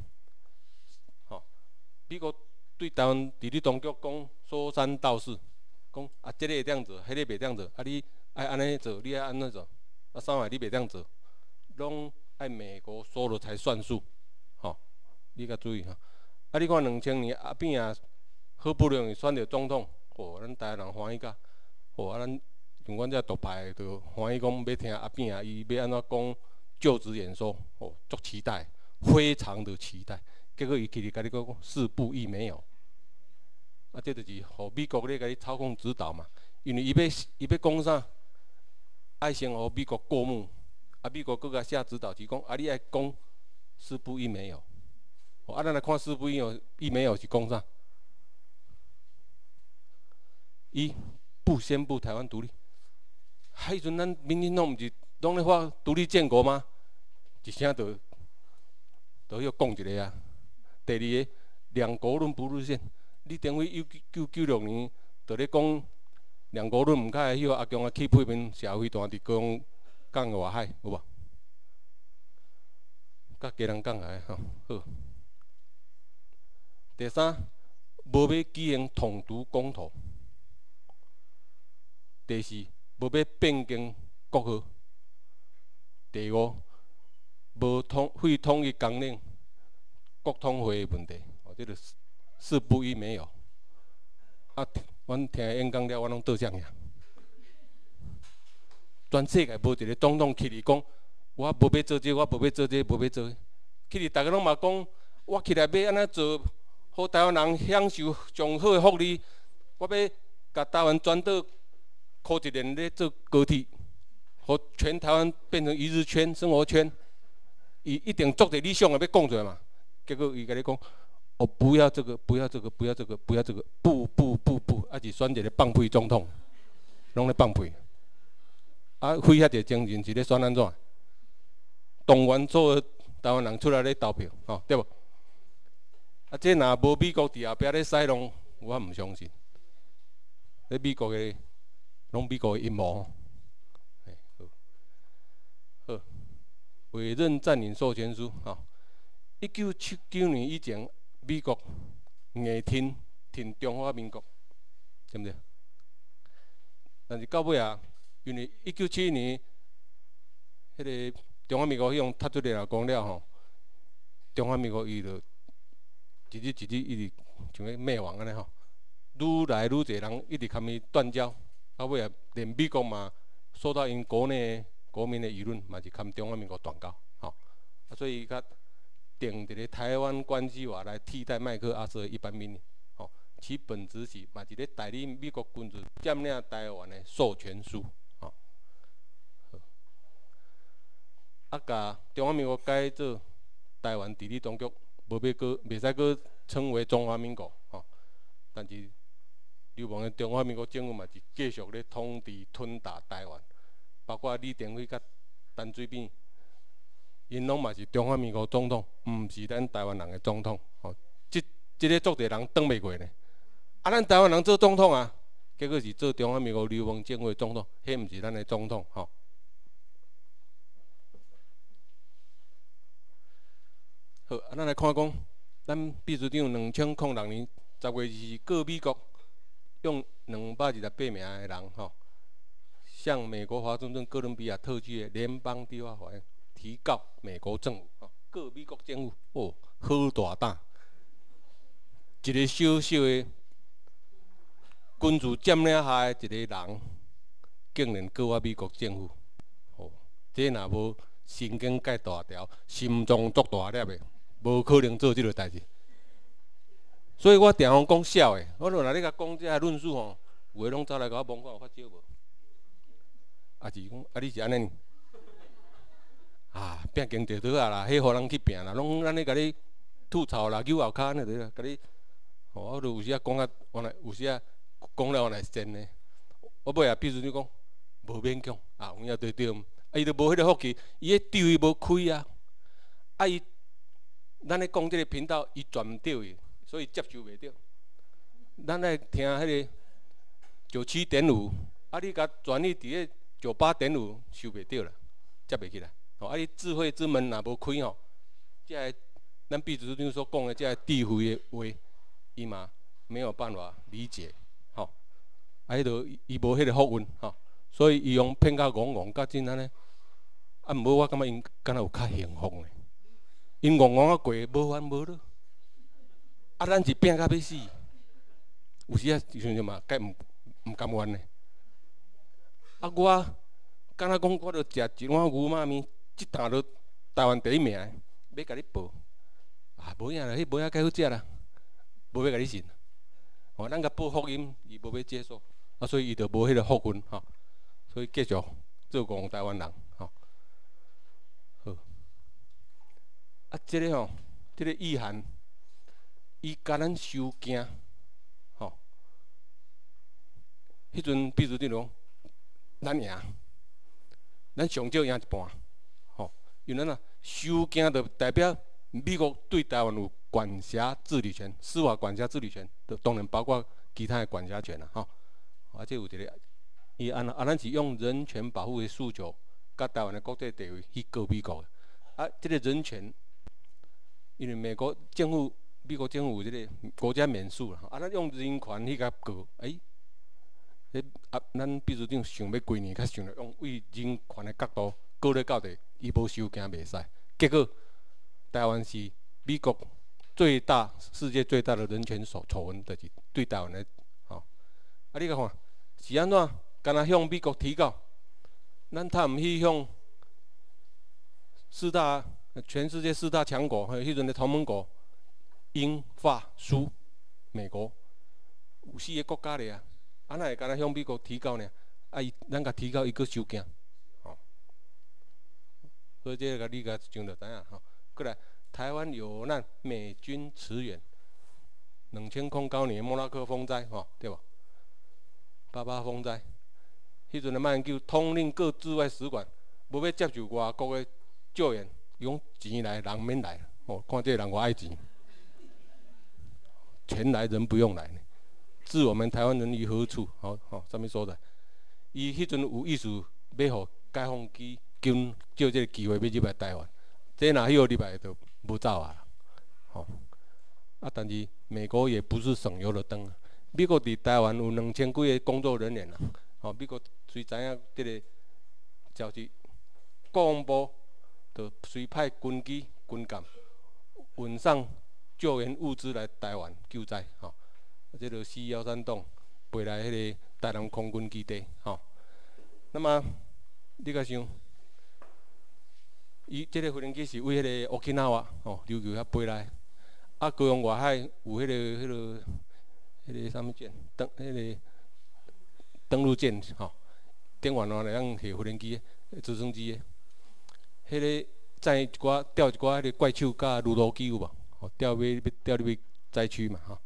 吼、哦，美国对台湾伫你当局讲说三道四，讲啊，这个会这样做，那个袂这样做，啊，你爱安尼做，你爱安那做，啊，三下你袂这样做。 拢爱美国说了才算数，吼、哦，你较注意哈。啊，你看2000年阿扁啊，好不容易选着总统，哦，咱台湾人欢喜甲，哦，啊，咱像阮遮独派就欢喜讲要听阿扁啊，伊要安怎讲就职演说，哦，足期待，非常的期待。结果伊去哩甲你讲四不一没有，啊，这就是互美国咧甲你操控指导嘛，因为伊要讲啥，爱先互美国过目。 啊，美国佫甲下指导期讲，啊，你爱讲四不一没有，哦，啊，咱来看四不一没有是讲啥？一不宣布台湾独立，迄阵咱民进党毋是拢咧发独立建国吗？一声就要讲一个啊。第二个两国论不入宪，你等于1996年就咧讲两国论，毋较会迄阿强啊去批评社会团伫讲。 讲外海有无？甲家人讲来吼好。第三，无要举行统独公投。第四，无要变更国号。第五，无统一纲领、国统会的问题，哦，这个四不一没有。啊，阮听演讲了，我拢倒向呀。 全世界无一个总统起嚟讲，我无要做这個，我无要做这個，无要做这。起嚟，大家拢嘛讲，我起来要安怎做，互台湾人享受上好的福利。我要甲台湾全岛靠一年咧做高铁，互全台湾变成一日圈、生活圈。伊一定做者理想的要讲出来嘛。结果伊甲你讲，我不要这个，不要这个，不要这个，不要这个，不，啊是选一个放屁总统，拢咧放屁。 啊，非遐侪精神是咧选安怎？党员所有台湾人出来咧投票，吼、哦，对无？啊，这若无美国伫后壁咧使弄，我毋相信。咧美国个，拢美国个阴谋。哎，好，委任占领授权书，吼、哦，1979年以前，美国硬挺中华民国，对毋对？但是到尾啊。 因为1971年，迄个中华民国迄种踢出来也讲了吼，中华民国伊就一日一直像迄灭亡安尼吼，愈来愈侪人一直堪伊断交，到尾啊连美国嘛受到因国内国民的舆论嘛是堪中华民国断交吼，啊所以甲定一个台湾关系法来替代麦克阿瑟的一般命令吼，其本质是嘛一个代理美国军队占领台湾的授权书。 啊！甲中华民国改做台湾治理当局，无要搁袂使搁称为中华民国吼、哦。但是流亡的中华民国政府嘛是继续咧统治吞打台湾，包括李登辉甲陈水扁，因拢嘛是中华民国总统，毋是咱台湾人的总统吼。即个足侪人当袂过呢。啊，咱台湾人做总统啊，结果是做中华民国流亡政府的总统，迄毋是咱的总统吼。哦 好，啊，咱来看讲，咱秘书长2006年10月2日告美国，用228名的人吼、哦，向美国华盛顿哥伦比亚特区的联邦地方法院提告美国政府，吼、哦，告美国政府，哦，好大胆！一个小小的君主占领下的一个人，竟然告我美国政府，哦，这若无神经介大条，心脏足大粒的。 无可能做即个代志，所以我常常讲笑的。我若你甲讲遮论述吼，有诶拢走来甲我问看有发烧无？啊是讲啊，你是安尼呢？啊，拼经济倒啊啦，迄互人去拼啦，拢安尼甲你吐槽啦、揪后骹安尼对啦，甲你吼，我著有时啊讲啊，原来有时啊讲了原来是真诶。我尾啊，比如你讲无勉强，啊有影对对，啊伊著无迄个福气，伊迄地位无开啊，啊伊。 咱咧讲即个频道，伊转唔到去，所以接受袂到。咱来听迄个97.5，啊，你甲转去伫个98.5收袂到啦，接袂起来。吼、哦，啊，你智慧之门若无开吼，即个咱秘书长所讲的即个智慧的话，伊嘛没有办法理解。吼、哦，啊，迄落伊无迄个福运吼，所以伊用骗甲戆戆甲真安尼。啊，毋过我感觉因敢若有较幸福咧。 因戆戆啊过，无烦无恼，啊，咱是拼到要死，有时啊想想嘛，该唔甘愿嘞。啊，我敢若讲，我着食一碗牛肉面，即趟着台湾第一名，要甲你报。啊，无影啦，迄无影介好食啦，无要甲你信。哦，咱甲报福音，伊无要接受，啊，所以伊着无迄个福分吼，所以继续做戆台湾人吼。好，啊，即个吼，即个意涵。 伊甲咱收惊，吼！迄阵，比如讲，咱赢，咱上少赢一半，吼！因为咱啊收惊，就代表美国对台湾有管辖治理权、司法管辖治理权，就当然包括其他的管辖权啦，吼！啊，即有一个，伊按啊，咱是用人权保护的诉求，甲台湾的国际地位去告美国的，啊，这个人权，因为美国政府。 美国政府有这个国家免诉啦，啊，咱用人权去甲告，哎，迄啊，咱比如讲想要几年，较想着用为人权的角度告咧到底，伊无收惊袂使。结果，台湾是美国最大、世界最大的人权丑闻，就是对台湾的，吼、哦。啊，你甲看是安怎？敢若向美国提告，咱他毋去向全世界四大强国，还有迄阵的同盟国。 英、法、苏、美国有四个国家咧啊，啊哪会敢若向美国提告呢？啊，伊咱甲提告，伊佫收惊，吼、哦。所以这个你甲想着知影吼。过来，台湾有难，美军驰援，2009年莫拉克风灾吼、哦，对无？88风灾，迄阵的马英九通令各驻外使馆，无要接受外国的救援，用钱来人免来，吼、哦，看这人偌爱钱。 钱来人不用来呢，置我们台湾人于何处？好好，上面所在，伊迄阵有意思要互解放军借这个机会要入来台湾，这哪许入来就无走啊！吼、哦，啊，但是美国也不是省油的灯啊。美国伫台湾有2000几个工作人员啊，吼、哦，美国虽知影这个消息，国防部就随派军机、军舰运送。 救援物资来台湾救灾，吼、哦，这个413栋飞来迄个台南空军基地，吼、哦。那么你甲想，伊这个飞行器是为迄个Okinawa吼琉球遐飞来，啊，高雄外海有迄个啥物舰，登陆舰，吼、哦，顶完后来咱摕飞行机、直升机的，迄个载一寡钓一寡迄个怪手甲绿鱸鸡有无？ 调入去灾区嘛，哈。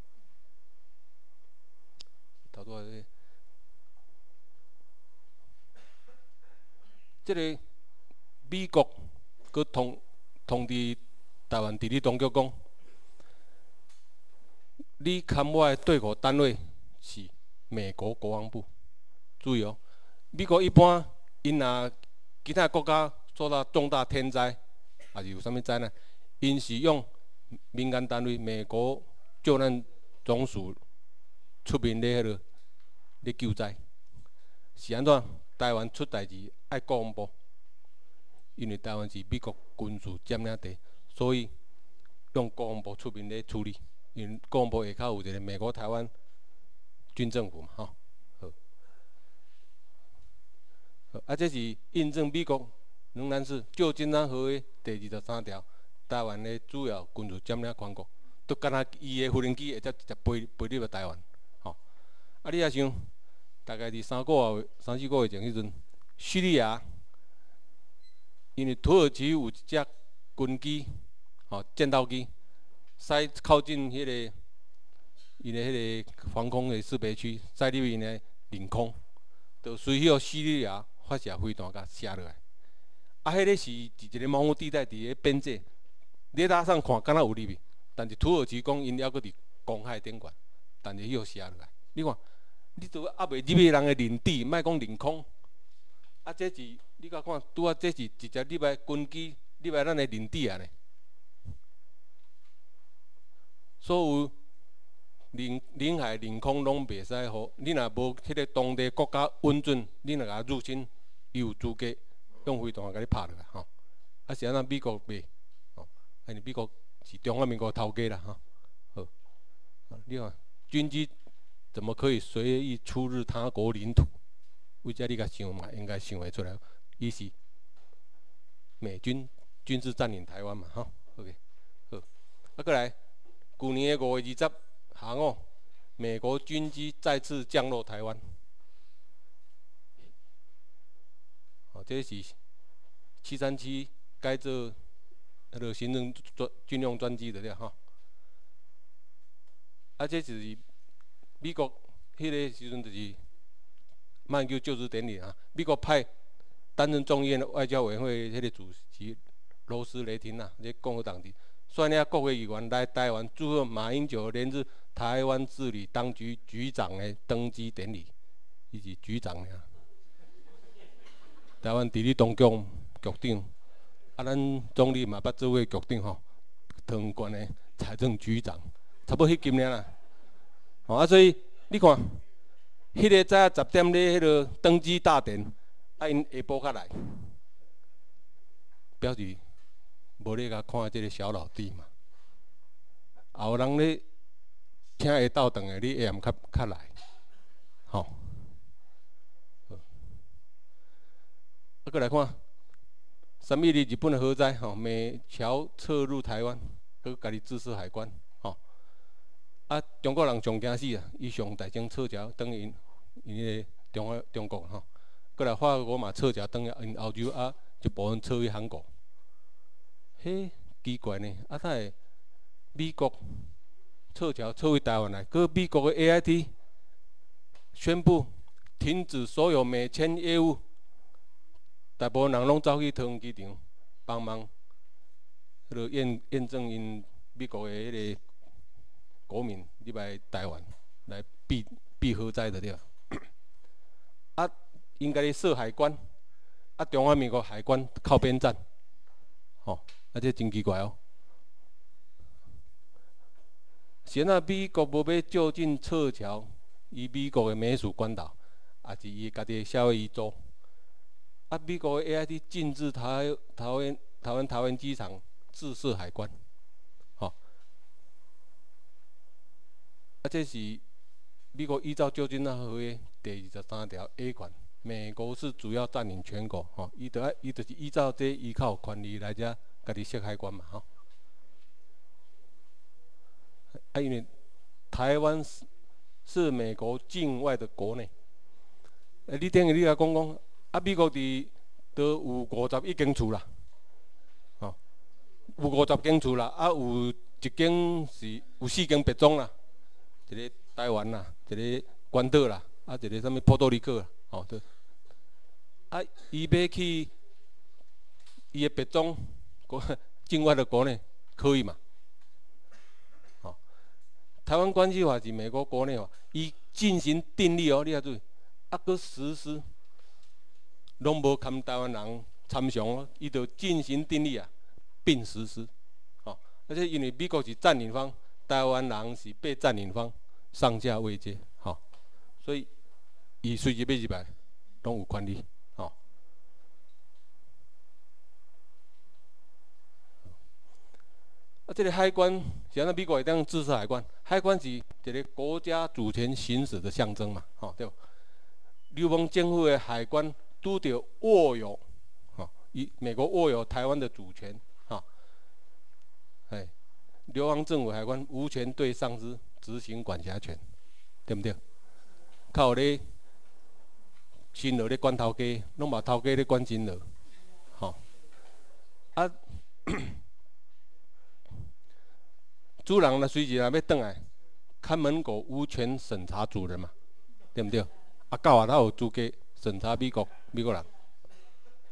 头拄仔这个美国佮通知台湾地理当局讲，你看我的对口单位是美国国防部。注意哦，美国一般因若其他国家受到重大天灾，还是有甚物灾呢？因是用 民间单位美国救难总署出面咧，咧救灾是安怎？台湾出代志爱国防部，因为台湾是美国军事占领地，所以用国防部出面咧处理。因为国防部下骹有一个美国台湾军政府嘛，吼、哦。好，啊，这是印证美国仍然是旧金山合约第23条。 台湾的主要军事占领全国，都敢若伊的无人机会直飞入台湾，吼、哦！啊，你也想，大概伫3-4个月前迄阵，叙利亚，因为土耳其有一只军机，吼、哦，战斗机，驶靠近迄、那个，因的迄个防空的识别区，驶入因的领空，就随许叙利亚发射飞弹甲射落来。啊，迄个是一个模糊地带，伫个边界。 你打上看，敢若有入去，但是土耳其讲因还佫伫公海顶悬，但是伊又射落来。你看，你都还袂入去人的领地，莫讲领空。啊，这是你甲看，拄啊，这是直接入来军机入来咱的领地啊呢。所有领海、领空拢袂使好。你若无迄个当地国家允准，你若甲入侵，伊有资格用飞弹甲你拍落来吼。啊，是安那美国袂？ 美国是中华民国的头家啦，哈，好，你看，军机怎么可以随意出入他国领土？为这你甲想嘛，应该想会出来，伊是美军军事占领台湾嘛，吼 ，OK， 好，啊，过来，去年的5月20日下午，美国军机再次降落台湾。 这是737改做那个行政军用专机的了哈。啊，这就是美国迄个时阵就是曼谷就职典礼啊。美国派担任众议院外交委员会迄个主席罗斯雷廷啊，这共和党的率领国会议员来台湾祝贺马英九连任台湾治理当局局长的登基典礼，以及局长俩。 台湾地理当局局长，啊，咱总理嘛捌做过局长吼，汤县的财政局长，差不多迄今年啦。吼、哦、啊，所以你看，迄个早10点咧，迄个登基大典，啊，因下晡才来，表示无咧甲看即个小老弟嘛。也有人咧请下昼顿的，你下暗较来，吼、哦。 过来看，3月2日日本的核灾吼，美侨撤入台湾，佮家己自设海关吼、哦。啊，中国人上惊死啊！伊上大将撤侨转去因个中国吼。过、哦、来法国嘛撤侨转去因欧洲啊，一部分撤去韩国。嘿，奇怪呢！啊，哪会美国撤侨撤去台湾来？佮美国的 AIT 宣布停止所有美签业务。 大部分人拢走去桃园机场帮忙，迄落验证因美国的迄个国民入来台湾来避核灾的了。啊，应该咧设海关，啊，中华民国海关靠边站，吼、哦，啊，这真奇怪哦。现在美国无要就近撤侨，伊美国的美属关岛，也是伊家己的夏威夷州。 啊！美国的 AIT 禁止台湾机场自设海关，吼、哦！啊，这是美国依照《旧金山合约》第23条 A 款，美国是主要占领全国，吼、哦！伊就是依照这依靠权利来遮家己设海关嘛，吼、哦！啊，因为台湾是美国境外的国内，啊，你等于你来讲。 啊，美国伫都有51间厝啦，吼、哦，有50间厝啦，啊，有1间是有4间别种啦，一个台湾啦，一个关岛啦，啊，一个啥物波多黎各啦，吼、哦，对。啊，伊要去伊的别种国境外的国内可以嘛？吼、哦，台湾关系法是美国国内法，伊进行订立哦，你要注意，啊，搁实施。 拢无堪台湾人参详哦，伊就进行订立啊，并实施，吼、哦。而且因为美国是占领方，台湾人是被占领方，上下位阶，吼、哦。所以，伊随时要入来，拢有权利，吼、哦。啊，这个海关，像咱美国会当自设海关，海关是一个国家主权行使的象征嘛，吼、哦，对不？流氓政府的海关。 都得握有，哈、哦，美国握有台湾的主权，哈、哦，哎，流亡政府海关无权对上司执行管辖权，对不对？靠咧，新罗咧管头家，拢把头家咧管新罗，吼、哦，啊，主人若随时若要倒来，看门狗无权审查主人嘛，对不对？啊，狗啊，它有资格。 审查美国人，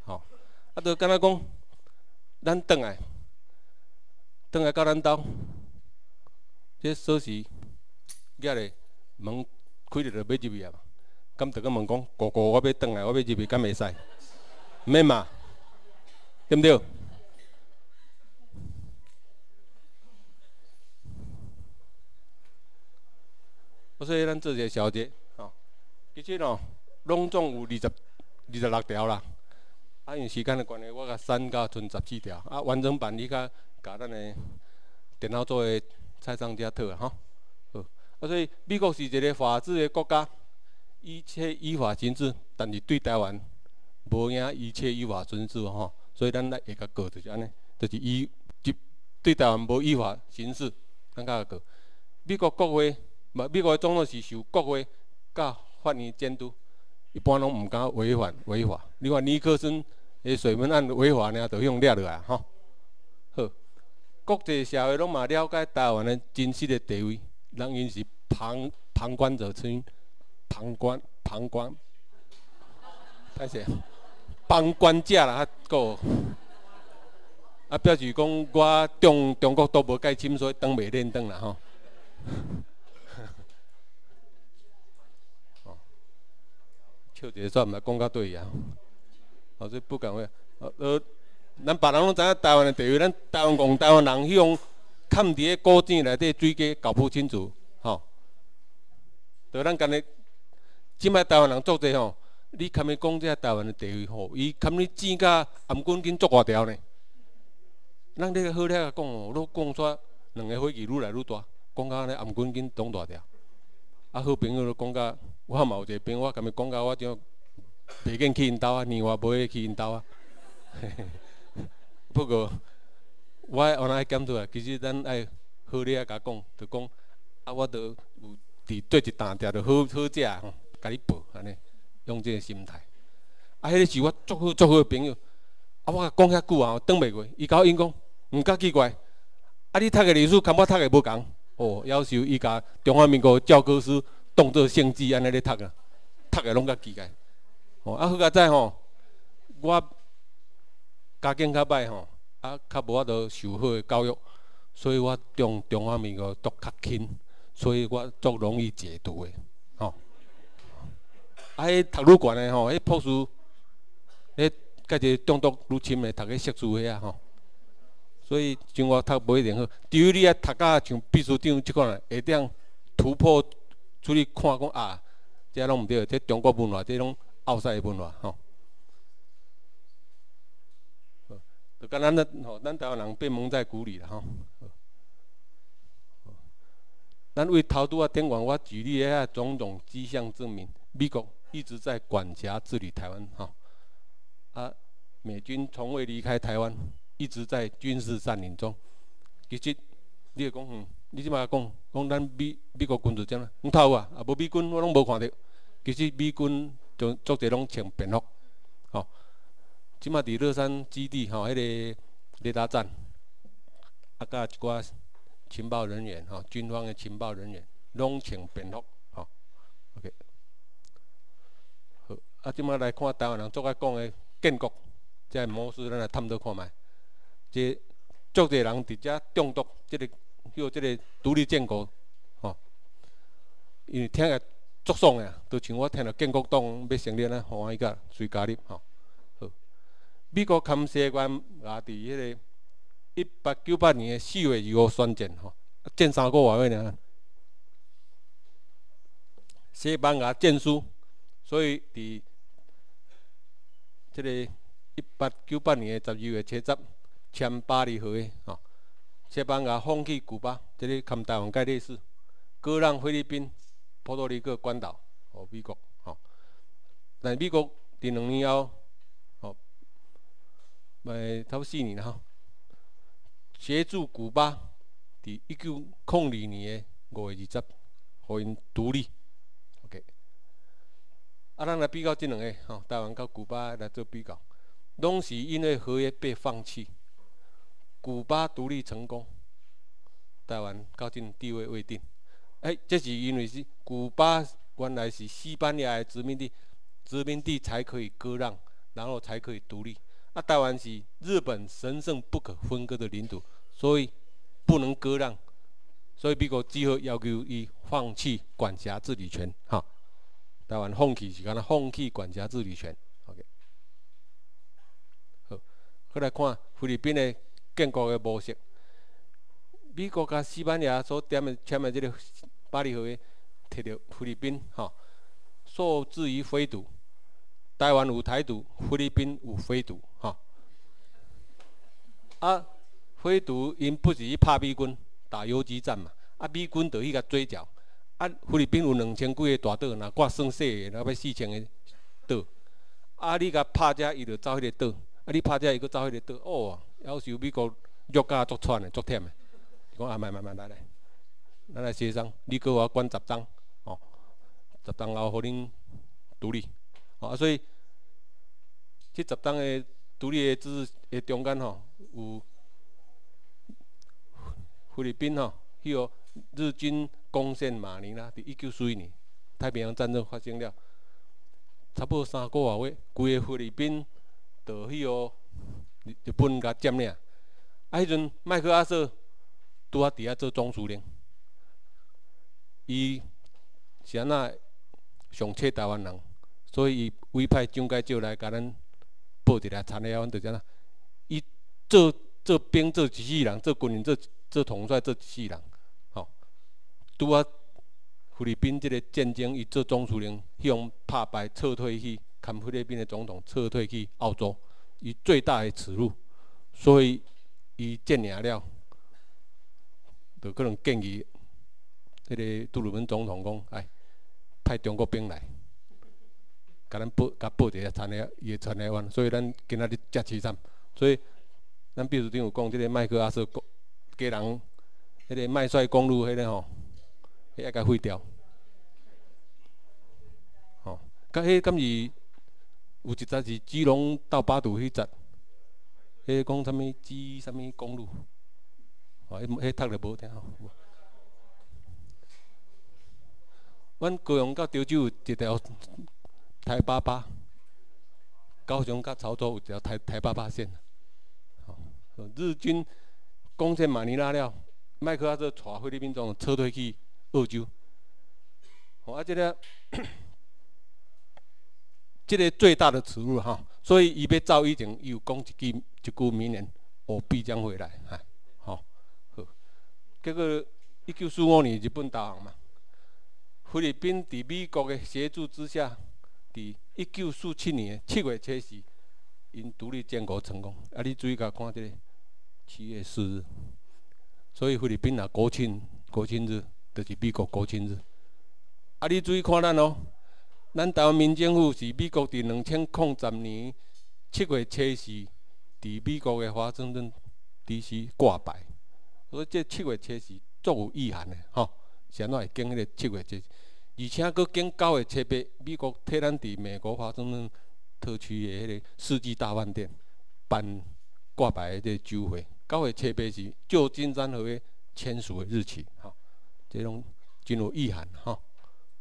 吼、哦，啊，就敢若讲，咱转来到咱兜，这锁匙举咧门开着就要入去啊嘛，咁就个问讲，哥哥，我要转来，我要入去，敢袂使？唔免嘛，对唔对？所以咱做一个小结，吼、哦，其实哦。 拢总有26条啦，啊，因时间的关系，我甲删到剩17条，啊，完整版你甲咱的电脑做的菜商家讨啊，吼，好。所以美國是一個法治的國家，一切依法行事，但是對台灣無影一切依法行事吼。所以咱來會甲告就是安尼，就是對台灣無依法行事，咱甲告。美國國會，美國的總統是受國會甲法院監督，一般攏唔敢違法。你看尼克森的水門案違法呢，就用抓落來吼。好，國際社會攏嘛了解台灣的真實的地位。 人因是旁觀者清，旁觀，歹势，旁觀者啦，较高。啊，表示讲我中國都无介深，所以当袂认当啦吼。哦，笑一个煞毋来讲到对啊。哦，这不敢话。咱别人拢知影台灣的地位，咱台灣讲台灣人迄种。 看伫个古井内底水鸡搞不清楚，吼！就咱今日，即摆台灣人做侪吼，你堪咪讲遮台灣的地位吼，伊堪咪井甲颔棍筋做外条呢。咱咧好咧讲哦，都讲煞两个火气愈来愈大，讲到咧颔棍筋挡大条。啊，好朋友都讲到，我嘛有一个朋友，我甘咪讲到我怎袂瘾去因兜啊，年外袂去因兜啊。不过。 我原来检讨啊，其实咱爱好咧啊，甲讲，就讲啊，我着有伫做一单条，着好食吼，甲你报安尼，用即个心态。啊，迄个是我足好个朋友，啊，我甲讲遐久啊，转袂过。伊甲我讲，毋较奇怪，啊，你读个历史，跟我读个无共。哦，夭寿伊甲中华民国教科书当做圣旨安尼咧读啊，读个拢较奇怪。哦，啊，好佳哉吼，我家境较歹吼。 啊，较无法度受好诶教育，所以我中华民国读较轻，所以我足容易解读诶，吼、哦。啊，迄读愈悬诶吼，迄博士，迄甲一个中毒愈深诶，读个硕士遐啊吼。所以像我读无一定好，除非你啊读甲像秘书长即款，会当突破出去看讲啊，遮拢毋对，即中国文化，即拢后世诶文化吼。哦 就讲咱吼，咱台灣人被蒙在鼓里了吼。咱为头拄啊顶完，我举例遐种种迹象证明，美国一直在管轄治理台灣吼。啊，美軍从未离开台灣，一直在军事占领中。其实你若讲，你即摆讲咱美国军队怎啊？唔透啊，啊无美軍我拢无看到。其实美軍就足侪拢穿便服，吼。 即马伫樂山基地吼，迄个雷達站，啊，甲一寡情報人員吼，軍方嘅情報人員攏穿便服吼。OK， 好，啊，即马来看台灣人足愛講嘅建國，即個模式咱来探討看賣。即足濟人佇遮中毒，即個獨立建國吼，因為聽個足爽嘅，就像我聽到建國黨要成立咧，歡喜甲隨加入吼。 美國監察官也佇迄個1898年4月2日宣戰吼，戰3個月外呢，西班牙戰輸，所以佇即個1898年12月7日簽巴黎和約吼，西班牙放棄古巴，即個跟台灣介類似，割讓菲律賓、波多黎各關島予美國吼，但美國佇2年後。 差不多4年了哈，协助古巴，伫1902年的5月20日，互因独立。OK， 啊，咱来比较这两个吼，台湾甲古巴来做比较，拢是因为合约被放弃，古巴独立成功，台湾较近地位未定。哎，这是因为是古巴原来是西班牙的殖民地才可以割让，然后才可以独立。 啊，台湾是日本神圣不可分割的领土，所以不能割让，所以美国只好要求伊放弃管辖治理权。哈，台湾放弃是干呐？放弃管辖治理权。OK， 好，再来看菲律宾的建国的模式。美国甲西班牙所签的这个巴黎合约，摕到菲律宾，哈，受制于非独。 台湾有台独，菲律宾有非独，哈、哦。啊，非独因不是去拍美军打游击战嘛，啊，美军就去甲追剿，啊，菲律宾有2000几个大岛，若挂算细个，若要4000个岛。啊，你甲拍遮，伊就走迄个岛；啊，你拍遮，伊佫走迄个岛。哦，夭寿美国约甲足喘个，足忝个。讲啊，慢来，咱来协商。你搁我管10天，哦，10天后，互恁独立。哦，所以这10天个独立个中间吼，有菲律宾吼，迄个日军。 攻陷马尼拉，伫1941年太平洋战争发生了，差不多3个月，规个菲律宾就迄个日本甲占领。啊，迄阵麦克阿瑟拄啊伫遐做总司令，伊是安那上册台湾人，所以伊委派蒋介石来甲咱报一下田了，阮就怎呐？伊做兵做一世人，做军人做统帅做一世人。 拄啊，菲律宾即个战争，伊做总司令，向拍败撤退去，看菲律宾的总统撤退去澳洲，伊最大的耻辱，所以伊占领了，就可能建议迄个杜鲁门总统讲，哎，派中国兵来，甲咱报一下田了，伊田了湾，所以咱今仔日遮凄惨，所以咱秘书长有讲，这个麦克阿瑟家人，迄个麦帅公路迄个吼。 也该毁掉，吼！甲迄敢是有一集是基隆到巴杜迄集，迄讲啥物基啥物公路，吼！迄读了无听吼。阮高雄到潮州有一条台八八，高雄到潮州有一条台八八线，吼！日军攻陷马尼拉了，麦克阿瑟带菲律宾总统撤退去。 澳洲，吼、哦、啊！这个最大的耻辱哈，所以伊要走以前，伊有讲一句名言：“我必将回来。啊”哈、哦，好。结果1945年日本投降嘛，菲律宾在美国的协助之下，在1947年7月7日，因独立建国成功。啊，你注意甲看这个7月4日，所以菲律宾啊国庆日。 就是美国国庆日，啊！你注意看咱哦，咱台湾民政府是美国伫2010年7月7日伫美国的华盛顿 DC 挂牌，所以这7月7日足有意涵的吼，是安怎会经迄个7月7日，而且佫经9月7日，美国替咱伫美国华盛顿特区的迄个世纪大饭店办挂牌的这酒会，9月7日是旧金山合约签署的日期，吼。 这种真有意涵哈、哦，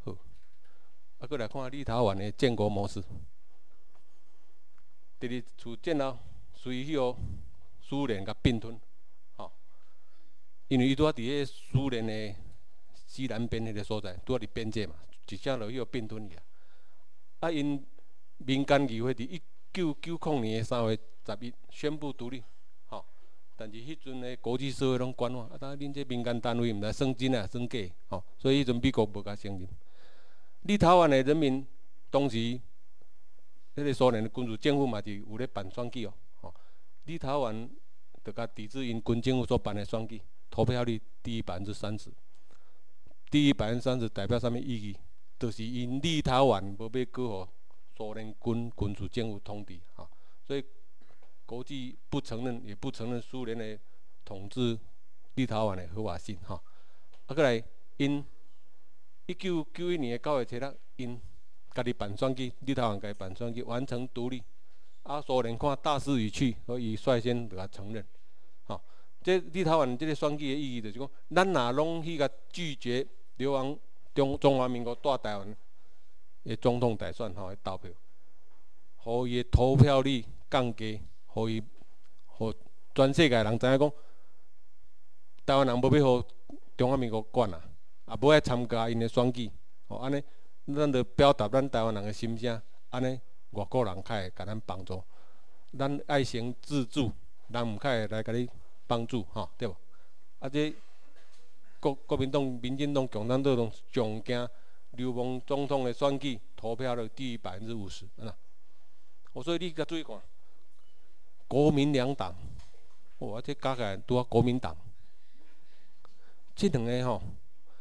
好，啊，过来看立陶宛的建国模式。第二次建后，随迄个苏联甲并吞，吼、哦，因为伊拄啊伫迄苏联的西南边迄个所在，拄啊伫边界嘛，一下落迄个并吞去啊。啊，因民间议会伫1990年3月11日宣布独立。 但是迄阵的国际社会拢管我，啊！当恁这民间单位毋知算真啊算假吼，所以迄阵美国无甲承认。立陶宛的人民当时，迄个苏联的军事政府嘛是有咧办选举哦，吼！立陶宛就甲抵制因军政府所办的选举，投票率低于30%，低于30%代表啥物意义？就是因立陶宛无要搁互苏联军事政府统治吼，所以。 国际不承认，也不承认苏联的统治立陶宛的合法性，哈、哦。啊，过来，因1991年9月7日，因家己办选举，立陶宛家己办选举，完成独立。啊，苏联看大势已去，所以率先就甲承认，哈、哦。这立陶宛这个选举的意义就是讲，咱哪拢去甲拒绝流亡中华民国大台湾的总统大选吼的投票，互伊的投票率降低。 互伊，互全世界人知影讲，台湾人无要互中华民国管啊，也无爱参加因的选举，吼安尼，咱着表达咱台湾人的心声，安尼外国人较会甲咱帮助，咱爱先自助，人毋较会来甲你帮助，吼对无？啊，这国民党、民进党、共产党拢上惊流亡总统的选举投票率低于50%，呐，哦，所以你甲注意看。 国民两党，哇！这加起来拄啊，国民党，这两个吼，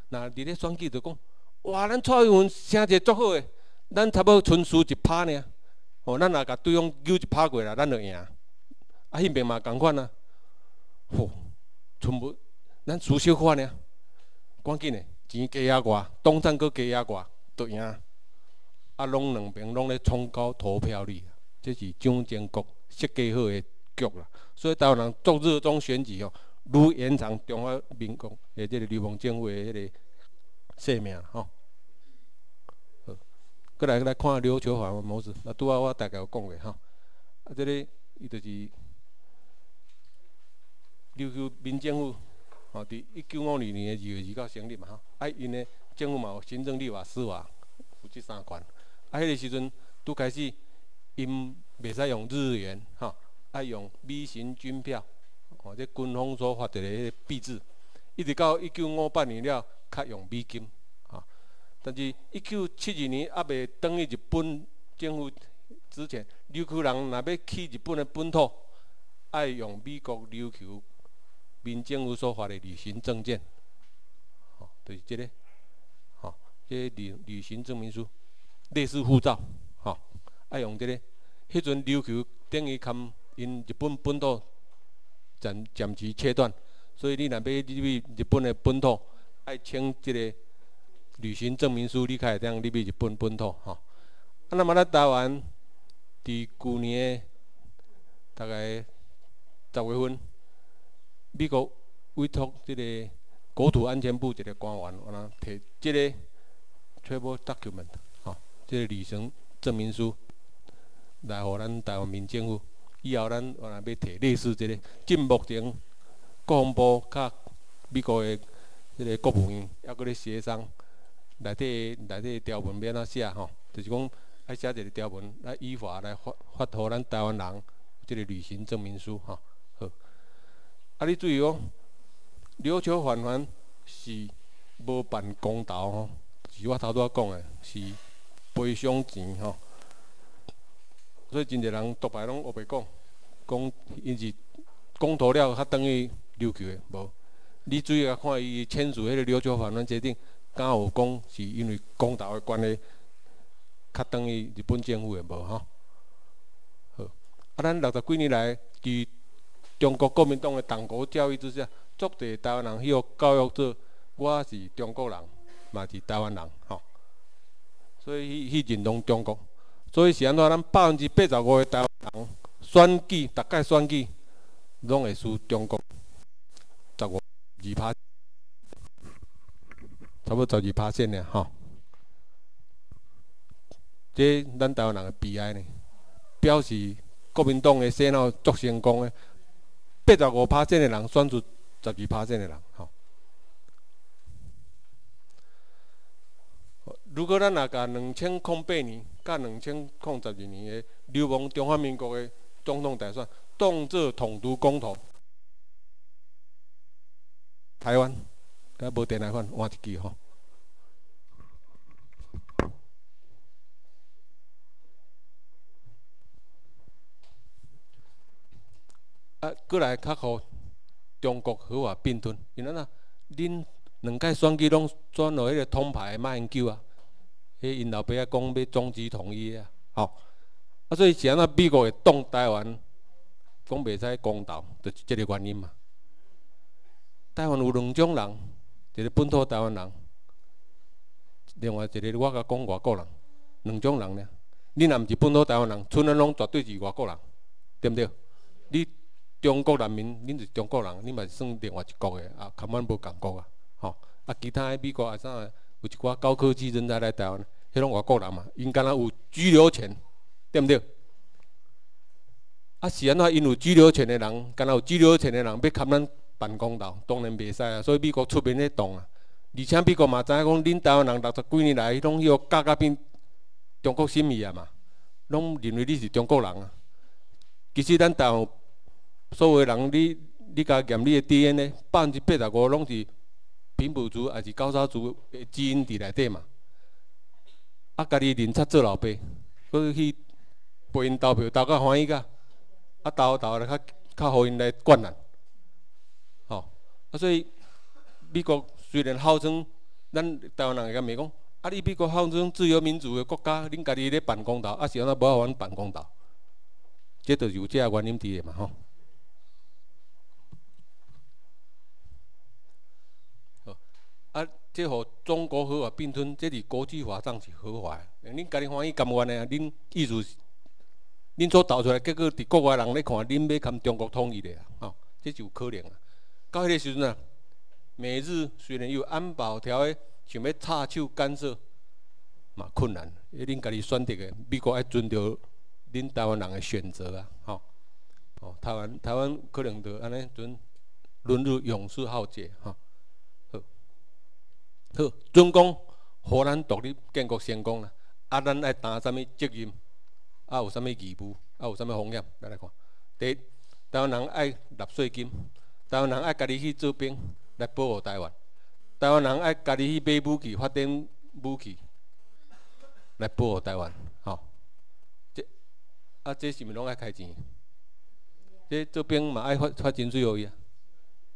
那伫咧选举就讲，哇，咱蔡英文声一个足好个，咱差不多纯输1%尔。哦，咱也甲对方揪1%过来，咱就赢。啊，迄边嘛同款啊。吼，全部咱输小款尔，赶紧个钱加啊外，党产搁加啊外，就赢。啊，拢两边拢咧冲高投票率，这是蒋经国设计好个局啦。所以台湾人足热衷选举哦。 愈延长中华民国诶，即个流亡政府诶，迄个生命吼。好，过来看琉球法模式，那拄仔我大概有讲过吼。啊，即个伊就是琉球民政府吼，伫1952年2月2日成立嘛吼。啊，因诶政府嘛有行政、立法、司法有即三权。啊，迄个时阵拄开始，因袂使用日元吼，爱用美型军票。 哦，即军方所发的迄个币制，一直到1958年了，较用美金啊。但是1972年还未转去日本政府之前，琉球人若要去日本的本土，爱用美国琉球民政府所发的旅行证件，哦，就是这个，哦，即旅行证明书，类似护照，哦，爱用这个。迄阵琉球等于堪因日本本土。 暂时切断，所以你若要日本的本土，爱签即个旅行证明书，你才会当入去日本本土吼。啊，那么咱台湾伫旧年大概10月份，美国委托即个国土安全部一个官员，我呐摕即个 travel document 吼，即个旅行证明书来互咱台湾民政府。 以后咱原来要提类似这个，进目前国防部甲美国的这个国务院还佫咧协商，内底条文要哪写吼？就是讲爱写一个条文来依法来发互咱台湾人这个旅行证明书吼。好，啊你注意哦，琉球返还是无办公道吼，是我头拄仔讲的，是赔偿钱吼。 所以真侪人独白拢学袂讲，讲因是公投了，较等于琉球的无。你注意下看伊签署迄个琉球法案决定，敢有讲是因为公投的关系，较等于日本政府的无吼。好，啊，咱60几年来，伫中国国民党的党国教育之下，足侪台湾人迄个教育做我是中国人，嘛是台湾人吼，所以去认同中国。 所以是安怎？咱85%的台湾人选举，大概选举拢会输中国12%，差不多12%呢，吼。这咱台湾人的悲哀呢，表示国民党的洗脑足成功的，85%的人选出12%的人，吼。如果咱若甲2008年。 甲2012年的流亡中华民国的总统大选，当作统独公投，台湾，甲无电来款换一句吼。啊，过来较互中国好啊并吞，因为呐，恁2届选举拢转落迄个通牌的马英九啊。 迄因老爸仔讲要终止统一啊，吼、哦！啊，所以是安怎美国会挡台湾，讲袂使公道，就是即个原因嘛。台湾有2种人，一个本土台湾人，另外一个我甲讲外国人，2种人呢。你若毋是本土台湾人，剩咱拢绝对是外国人，对毋对？你中国人民，恁是中国人，你嘛是算另外一国个，啊，根本无共国啊，吼、哦！啊，其他诶美国啊啥个。 有一寡高科技人才来台湾，迄种外国人嘛，因敢若有居留权，对毋对？啊，是安怎因有居留权的人，敢若有居留权的人要砍咱办公道，当然袂使啊。所以美国出面咧动啊，而且美国嘛知影讲，恁台湾人60几年来，迄种迄个教变中国心意啊嘛，拢认为你是中国人啊。其实咱台湾所有人，你家验你的 DNA， 85%拢是。 平埔族也是高沙族的基因伫内底嘛，啊，家己认贼做老爸，搁去陪因投票，投较欢喜个，啊，投咧较互因来管啦，吼、哦，啊，所以美国虽然号称咱台湾人会甲骂讲，啊，你美国号种自由民主的国家，恁家己咧办公道，啊是安那无互阮办公道？这就是有这原因伫个嘛吼。好，啊，这互中国合法并吞，这是国际法上是合法的。恁家己欢喜甘愿的啊，恁意思，恁所投出来结果，伫国外人咧看，恁要跟中国统一的啊，吼、哦，这就有可能啊。到迄个时阵啊，美日虽然有安保条约。 想要插手干涉，嘛困难。恁家己选择的，美国爱尊重恁台湾人的选择啊，吼、哦。哦，台湾可能就安尼准沦入永世浩劫，吼、哦。好，准讲荷兰独立建国成功啦，啊，咱爱担啥物责任？啊，有啥物义务？啊，有啥物风险？咱来看。第一，台湾人爱纳税金，台湾人爱家己去做兵来保护台湾。 台湾人爱家己去买武器、发展武器来保护台湾，吼、哦。这啊，这是毋是拢爱开钱？这做兵嘛爱发薪水互伊啊，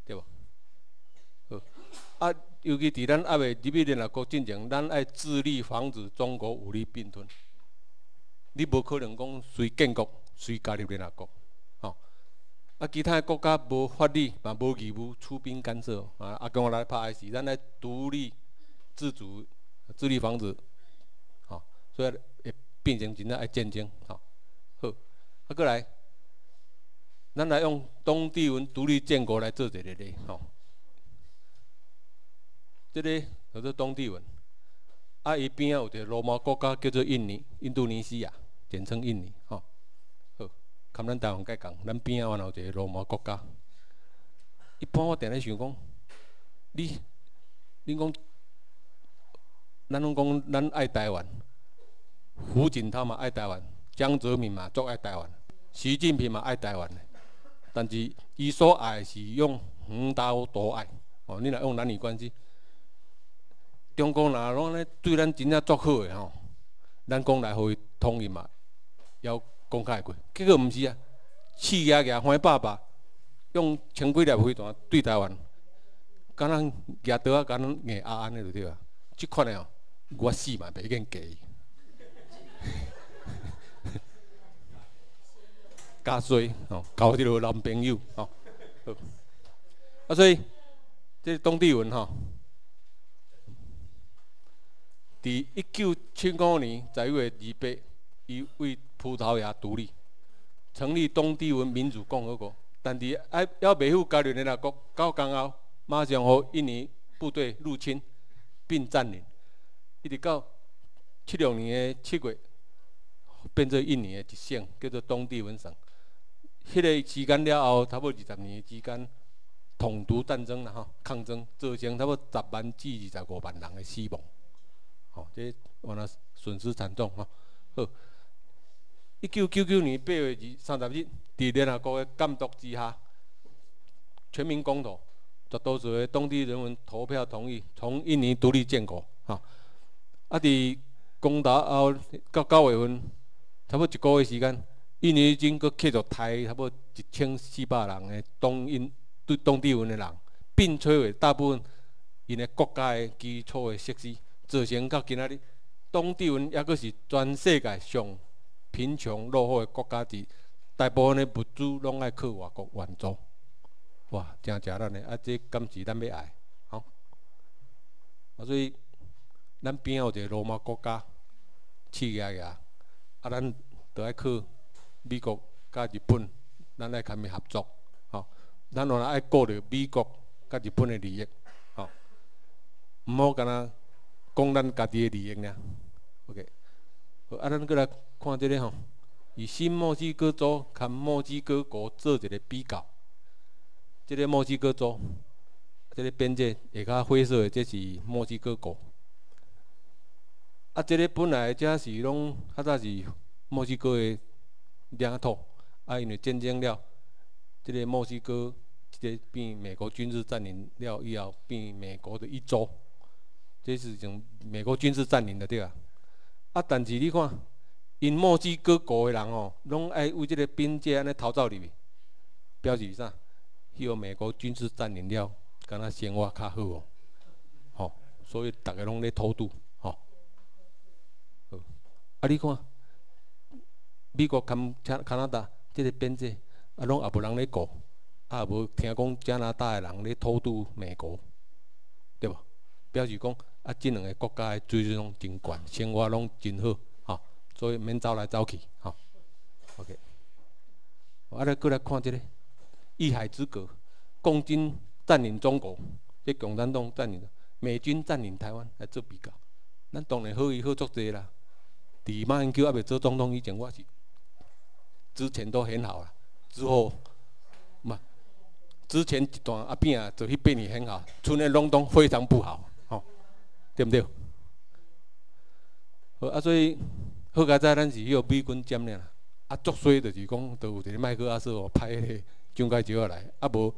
对无？好，啊，尤其伫咱还袂入去联合国进程，咱爱致力防止中国武力并吞。你无可能讲随建国、随加入联合国，吼、哦。啊，其他国家无法律嘛无义务出兵干涉，啊，阿公来拍死，咱来独立自主、自立防止，吼、哦，所以会变成真正爱战争，吼、哦，好，啊，过来，咱来用东帝汶独立建国来做一个例，吼、哦，这个叫做东帝汶，啊，伊边啊有一个罗马国家叫做印度尼西亚，简称印尼，吼、哦。 跟咱台湾介共，咱边仔原有一个罗马国家。一般我定咧想讲，恁讲，咱拢讲咱爱台湾，胡锦涛嘛爱台湾，江泽民嘛足爱台湾，习近平嘛爱台湾。但是伊所爱是用横刀夺爱，哦，你若用男女关系，中国若拢咧对咱真正足好诶吼，咱讲来互伊统一嘛，要。 讲较会过，结果毋是啊！刺牙牙翻爸爸，用千几粒飞弹对台湾，敢若牙刀啊，敢若硬压安尼就对啊！即款诶哦，我死嘛袂瘾嫁伊，加衰哦，交一个男朋友哦。啊，所以即东帝汶吼，伫1975年11月28日，伊为 葡萄牙独立，成立东帝汶民主共和国，但是还未赴加入联合国，到港后马上互印尼部队入侵并占领，一直到76年的7月，变做印尼的一省，叫做东帝汶省。迄个时间了后，差不多20年之间，统独战争啦，吼，抗争造成差不多10万至25万人的死亡，吼、哦，这完了损失惨重，吼、哦，好。 1999年8月30日，在联合国的监督之下，全民公投，绝大多数的当地人民投票同意从印尼独立建国。哈、哦，啊，伫公投后到9月份，差不多1个月时间，印尼军佫继续杀差不多1400人的东帝汶的人，并摧毁大部分因的国家的基础的设施，造成到今仔日，东帝汶还佫是全世界上 贫穷落后的国家，伫大部分的物资拢爱靠外国援助，哇，真吃咱的啊！这敢是咱要爱，吼、哦。啊，所以咱边有一个罗马国家，企业呀，啊，咱着爱靠美国甲日本，咱来参与合作，吼、哦。咱原来爱顾着美国甲日本的利益，吼、哦，毋好干呐讲咱家己的利益呢 ，OK。 啊，咱过来看这个吼，以新墨西哥州和墨西哥国做一个比较。这个墨西哥州，这个边界下较灰色的，这是墨西哥国。啊，这个本来遮是拢较早是墨西哥的领土，啊，因为战争了，这个墨西哥这个变美国军事占领了以后，变美国的一州，这是从美国军事占领的对啊。 啊！但是你看，因墨西哥国的人哦，拢爱为即个边界安尼逃走入去，表示啥？迄个美国军事占领了，敢若生活较好哦，吼、哦！所以大家拢咧偷渡，吼、哦！啊，你看美国、加拿大这个边界，啊，拢也无人咧顾，啊，也无听讲加拿大的人咧偷渡美国，对无？表示讲啊，这两个国家的水准拢真悬，生活拢真好，吼、哦，所以免走来走去，吼、哦。OK， 啊，咱过来看这个一海之隔，共军占领中国，这共产党占领，美军占领台湾来做比较，咱当然好伊好足济啦。 伫马英九还袂做总统以前，我是之前都很好啦。之后，嘛，之前一段阿扁啊，就去变得很好，剩的拢都非常不好，吼、哦，对不对？好啊，所以好佳哉，咱是迄个美军占领啦。啊，作衰就是讲，就有一个麦克阿瑟哦，派迄个蒋介石来。啊无，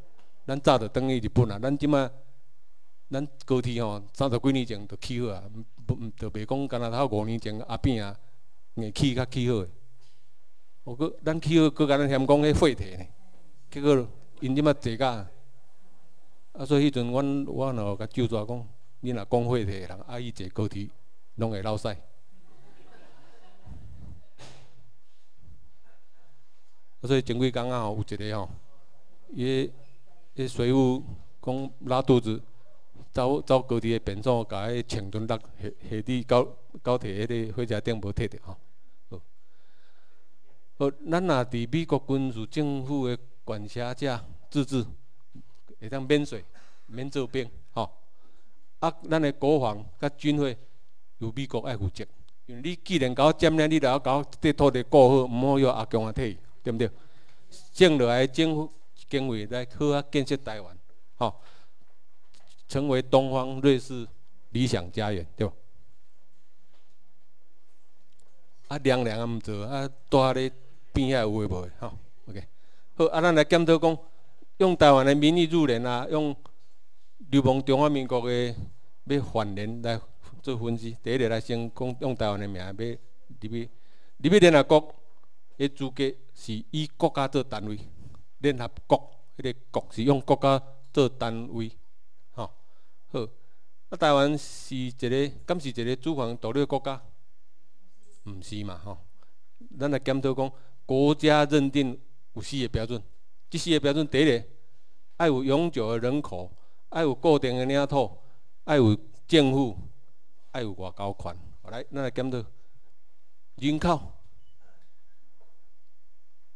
咱早就等于日本啦。咱即摆，咱高铁吼，30几年前就起好啊。 就袂讲，干那头5年前阿扁啊，硬起较起好个。哦，佮咱起好，佮咱嫌讲迄废铁呢。结果因即马坐甲，啊，所以迄阵我喏甲旧蛇讲，你若讲废铁个人，啊，伊坐高铁，拢会落屎。所以前几工啊吼，有一个吼，伊个水母讲拉肚子。 走高铁的便所，甲迄青春落下底高铁迄个火车顶无摕着吼。好，咱若伫美国军事政府的管辖下自治，会当免税、免做兵吼、哦。啊，咱的国防甲军费由美国爱负责，因为你既然搞占领，你就要搞这土地顾好，毋好要阿强阿退，对毋对？剩落来政府经费来好啊建设台湾吼。哦 成为东方瑞士理想家园，对吧？啊，凉凉啊，唔做啊，住遐咧边遐有诶无诶，吼、哦、，OK。好，啊，咱来检讨讲，用台湾诶名义入联啊，用流亡中华民国诶要反联来做分析。第一个来先讲用台湾诶名入去联合国诶资格是以国家做单位，联合国迄、那个国是用国家做单位。 好，啊，台湾是一个，敢是一个主权独立的国家？毋是嘛，吼。咱来检讨讲，国家认定有4个标准，这4个标准，第一个，要有永久的人口，要有固定的领土，要有政府，要有外交权。来，咱来检讨人口，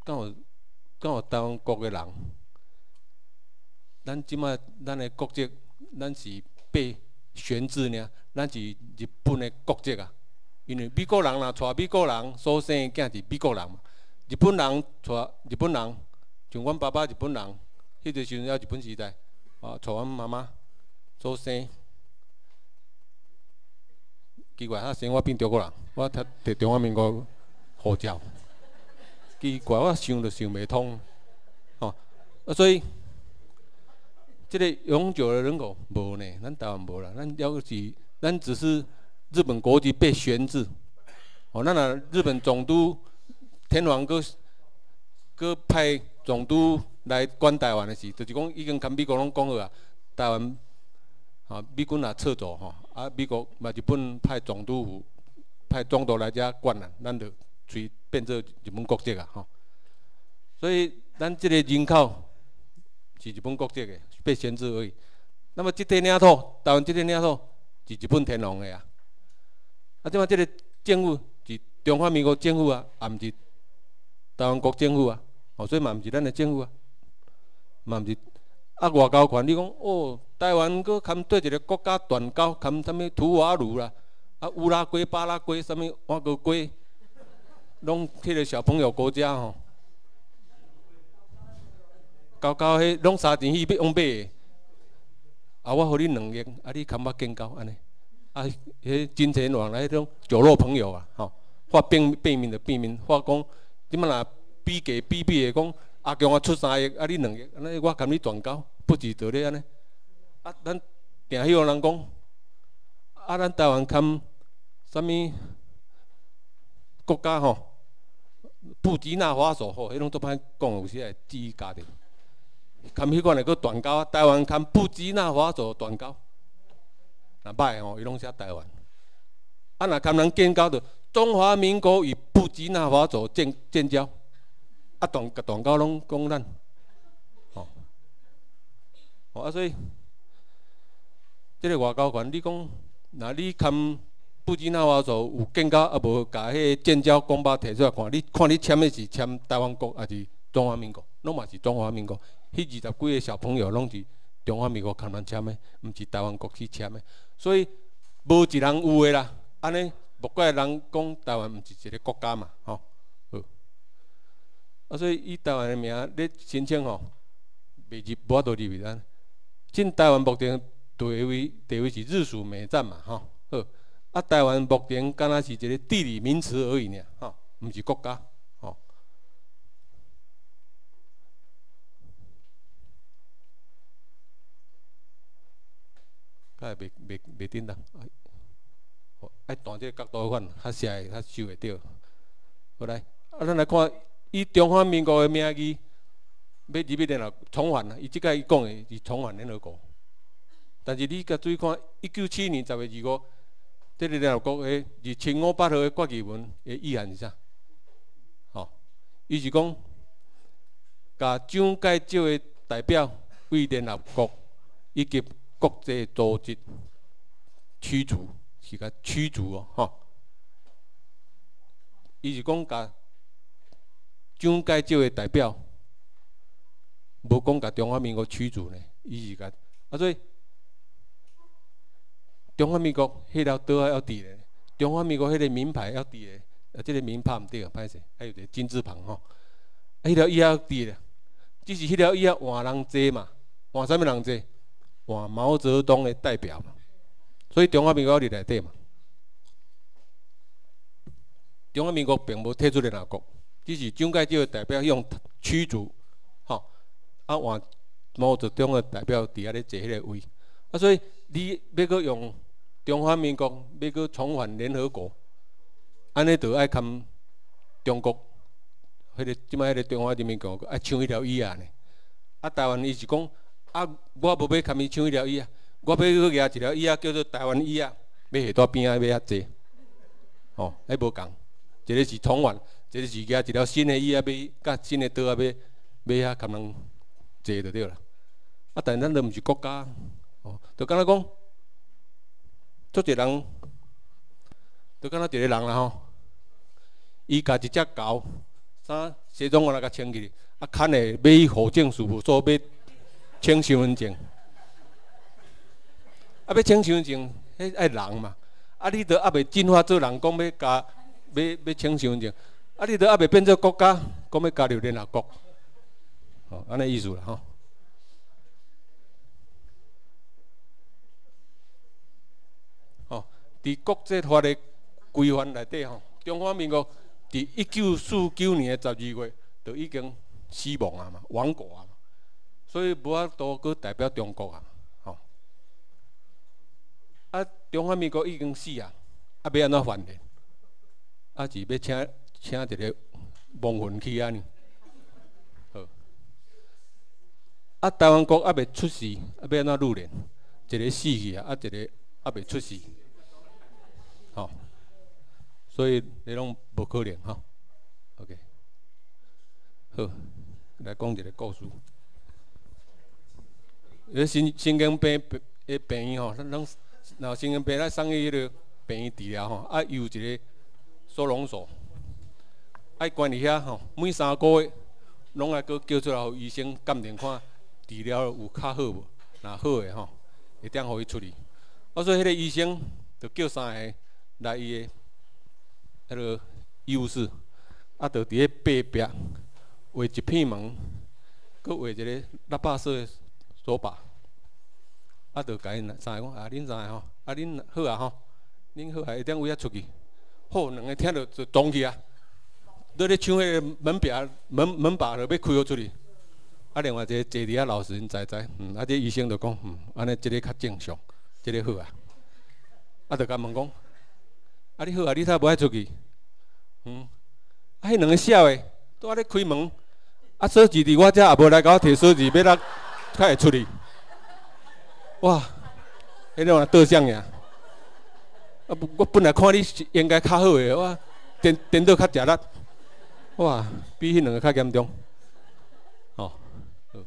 敢有台湾国的人？咱即摆咱的国籍。 咱是被悬置呢，咱是日本的国籍啊。因为美国人啦，娶美国人所生的囝是美国人嘛。日本人娶日本人，像阮爸爸日本人，迄个时阵还日本时代，啊，娶阮妈妈所生。奇怪，啊，生我变中国人，我摕中华民国护照。奇怪，我想都想袂通，吼、哦，啊，所以。 这个永久的人口无呢，咱台湾无啦，咱只是日本国籍被悬置。哦，咱啊，日本总督天皇阁派总督来管台湾的事，就是讲已经跟美国拢讲好啊，台湾啊，美军也撤走吼，啊，美国嘛日本派总督来遮管啦，咱就随变做日本国籍啊吼。所以咱这个人口。 是日本国籍的，被限制而已。那么这块领土，台湾这块领土是日本天皇的啊。啊，即嘛这个政府是中华民国政府啊，也毋是台湾国政府啊。哦，所以嘛毋是咱的政府啊，嘛毋是啊外交权。你讲哦，台湾佫兼对一个国家断交，兼啥物土瓦卢啦，啊乌拉圭、巴拉圭，啥物瓦格圭，拢迄个小朋友国家吼。 交迄拢3钱去要往买的，啊，我互你2亿，啊，你堪我更高安尼，啊，迄金钱往来迄种酒肉朋友啊，吼、哦，发变面就变面，发讲，你嘛若比价比的讲，阿强我出3亿，啊，你2亿，安尼我甘你全交，不止道理安尼。啊，咱定迄个人讲，啊，咱台湾堪啥物国家吼、哦，布吉纳法索吼，迄拢都歹讲，有时会记忆家庭。 堪迄款个佫断交，台湾堪布基纳法索断交，若歹吼，伊拢写台湾。啊，若堪人建交着中华民国与布基纳法索建交，啊，党拢讲咱，啊，所以这个外交官，你讲，那你看布基纳法索有建交，啊，无甲迄建交公报提出来看，你签的是签台湾国还是中华民国？拢嘛是中华民国，迄20几个小朋友拢是中华民国共产签的，毋是台湾国去签的，所以无一人有的啦，安尼。 莫怪人讲台湾毋是一个国家嘛，吼，好，啊，所以以台湾的名咧申请吼，袂入无多入去咱。进台湾目前地位是日属美占嘛，吼，好，啊，台湾目前敢若是一个地理名词而已尔，吼，毋是国家，吼。敢会袂叮当？ 爱从这个角度看，较写会较收会到。好来，啊，咱来看以中华民国的名义要入去联合重返啊，伊即个伊讲的是重返联合国。但是你甲注意看，1997年10月25日，这个联合国的2508号的决议文的意涵是啥？吼，伊是讲，甲蒋介石的代表为联合国以及国际组织驱逐。 是甲驱逐哦，吼！伊是讲甲蒋介石的代表，无讲甲中华民国驱逐呢。伊是甲啊，所以中华民国迄条刀还要伫嘞，中华民国迄个名牌还要伫嘞。啊，这个名牌唔对啊，歹势，还有一个金字旁吼。啊，迄条伊还要伫嘞，只是迄条伊啊换人坐嘛，换啥物人坐？换毛泽东的代表嘛。 所以中华民国伫内底嘛，中华民国并无退出联合国，只是蒋介石代表用驱逐，吼，啊换毛泽东的代表伫遐咧坐迄个位，啊所以你要阁用中华民国要阁重返联合国，安尼就爱看中国，迄个即摆迄个中华人民共和国爱抢迄条椅啊呢，啊台湾伊是讲啊我无要看伊抢迄条椅啊。 我要去拿一条椅啊，叫做台湾椅啊，要下在边啊，要遐坐，吼，迄无共，一个是重返，一个是拿一条新的椅啊，要甲新的桌啊，要遐甲人坐就对啦。啊，但咱都毋是国家，哦，就敢若讲，足侪人，就敢若一个人啦吼，伊家一只狗，啥西装我来甲穿起，啊，牵下买户政事务所买穿身份证。 啊，要请身份证，迄爱人嘛。啊，你都还袂进化做人，讲要加，要请身份证。啊，你都还袂变做国家，讲要加入联合国。哦，安尼意思啦，吼。哦，伫国际法的规范内底吼，中华民国伫1949年12月就已经死亡啊嘛，亡国啊嘛，所以无法度去代表中国啊。 啊，中华民国已经死啊，啊要安怎翻呢？啊是要请一个亡魂去啊呢？好，啊台湾国啊未出世，啊要安怎入联？一个死去啊，啊一个啊未出世，吼、哦，所以你拢无可能吼、哦。OK， 好，来讲一个故事。迄神经病的病院吼，咱拢。 然后神经病咱送去迄个病院治疗吼，啊，伊有一个收容所，爱关伫遐吼，每3个月拢爱佫叫出来，互医生鉴定看治疗有较好无？若好诶吼，会当互伊出去。啊，所以迄个医生就叫3个来伊诶迄个医务室，啊，就伫个壁画一片门，佫画一个喇叭色诶手把。 啊，就甲因三个讲啊，恁三个吼，啊恁好啊吼，恁好啊，会当位啊出去，好两个听着就撞去啊，在咧抢迄个门把就要开好出去，啊另外一个坐伫遐老实人知，啊这医生就讲，安尼即个较正常，即个好啊，啊就甲问讲，啊你好啊，你煞无爱出去，啊迄两个痟个，拄仔咧开门，啊锁匙伫我遮也无来甲我摕锁匙，要哪较会出去？ 哇，迄种啊倒向呀！啊，我本来看你应该较好个，我颠倒较吃力，哇，比迄两个较严重。哦，好，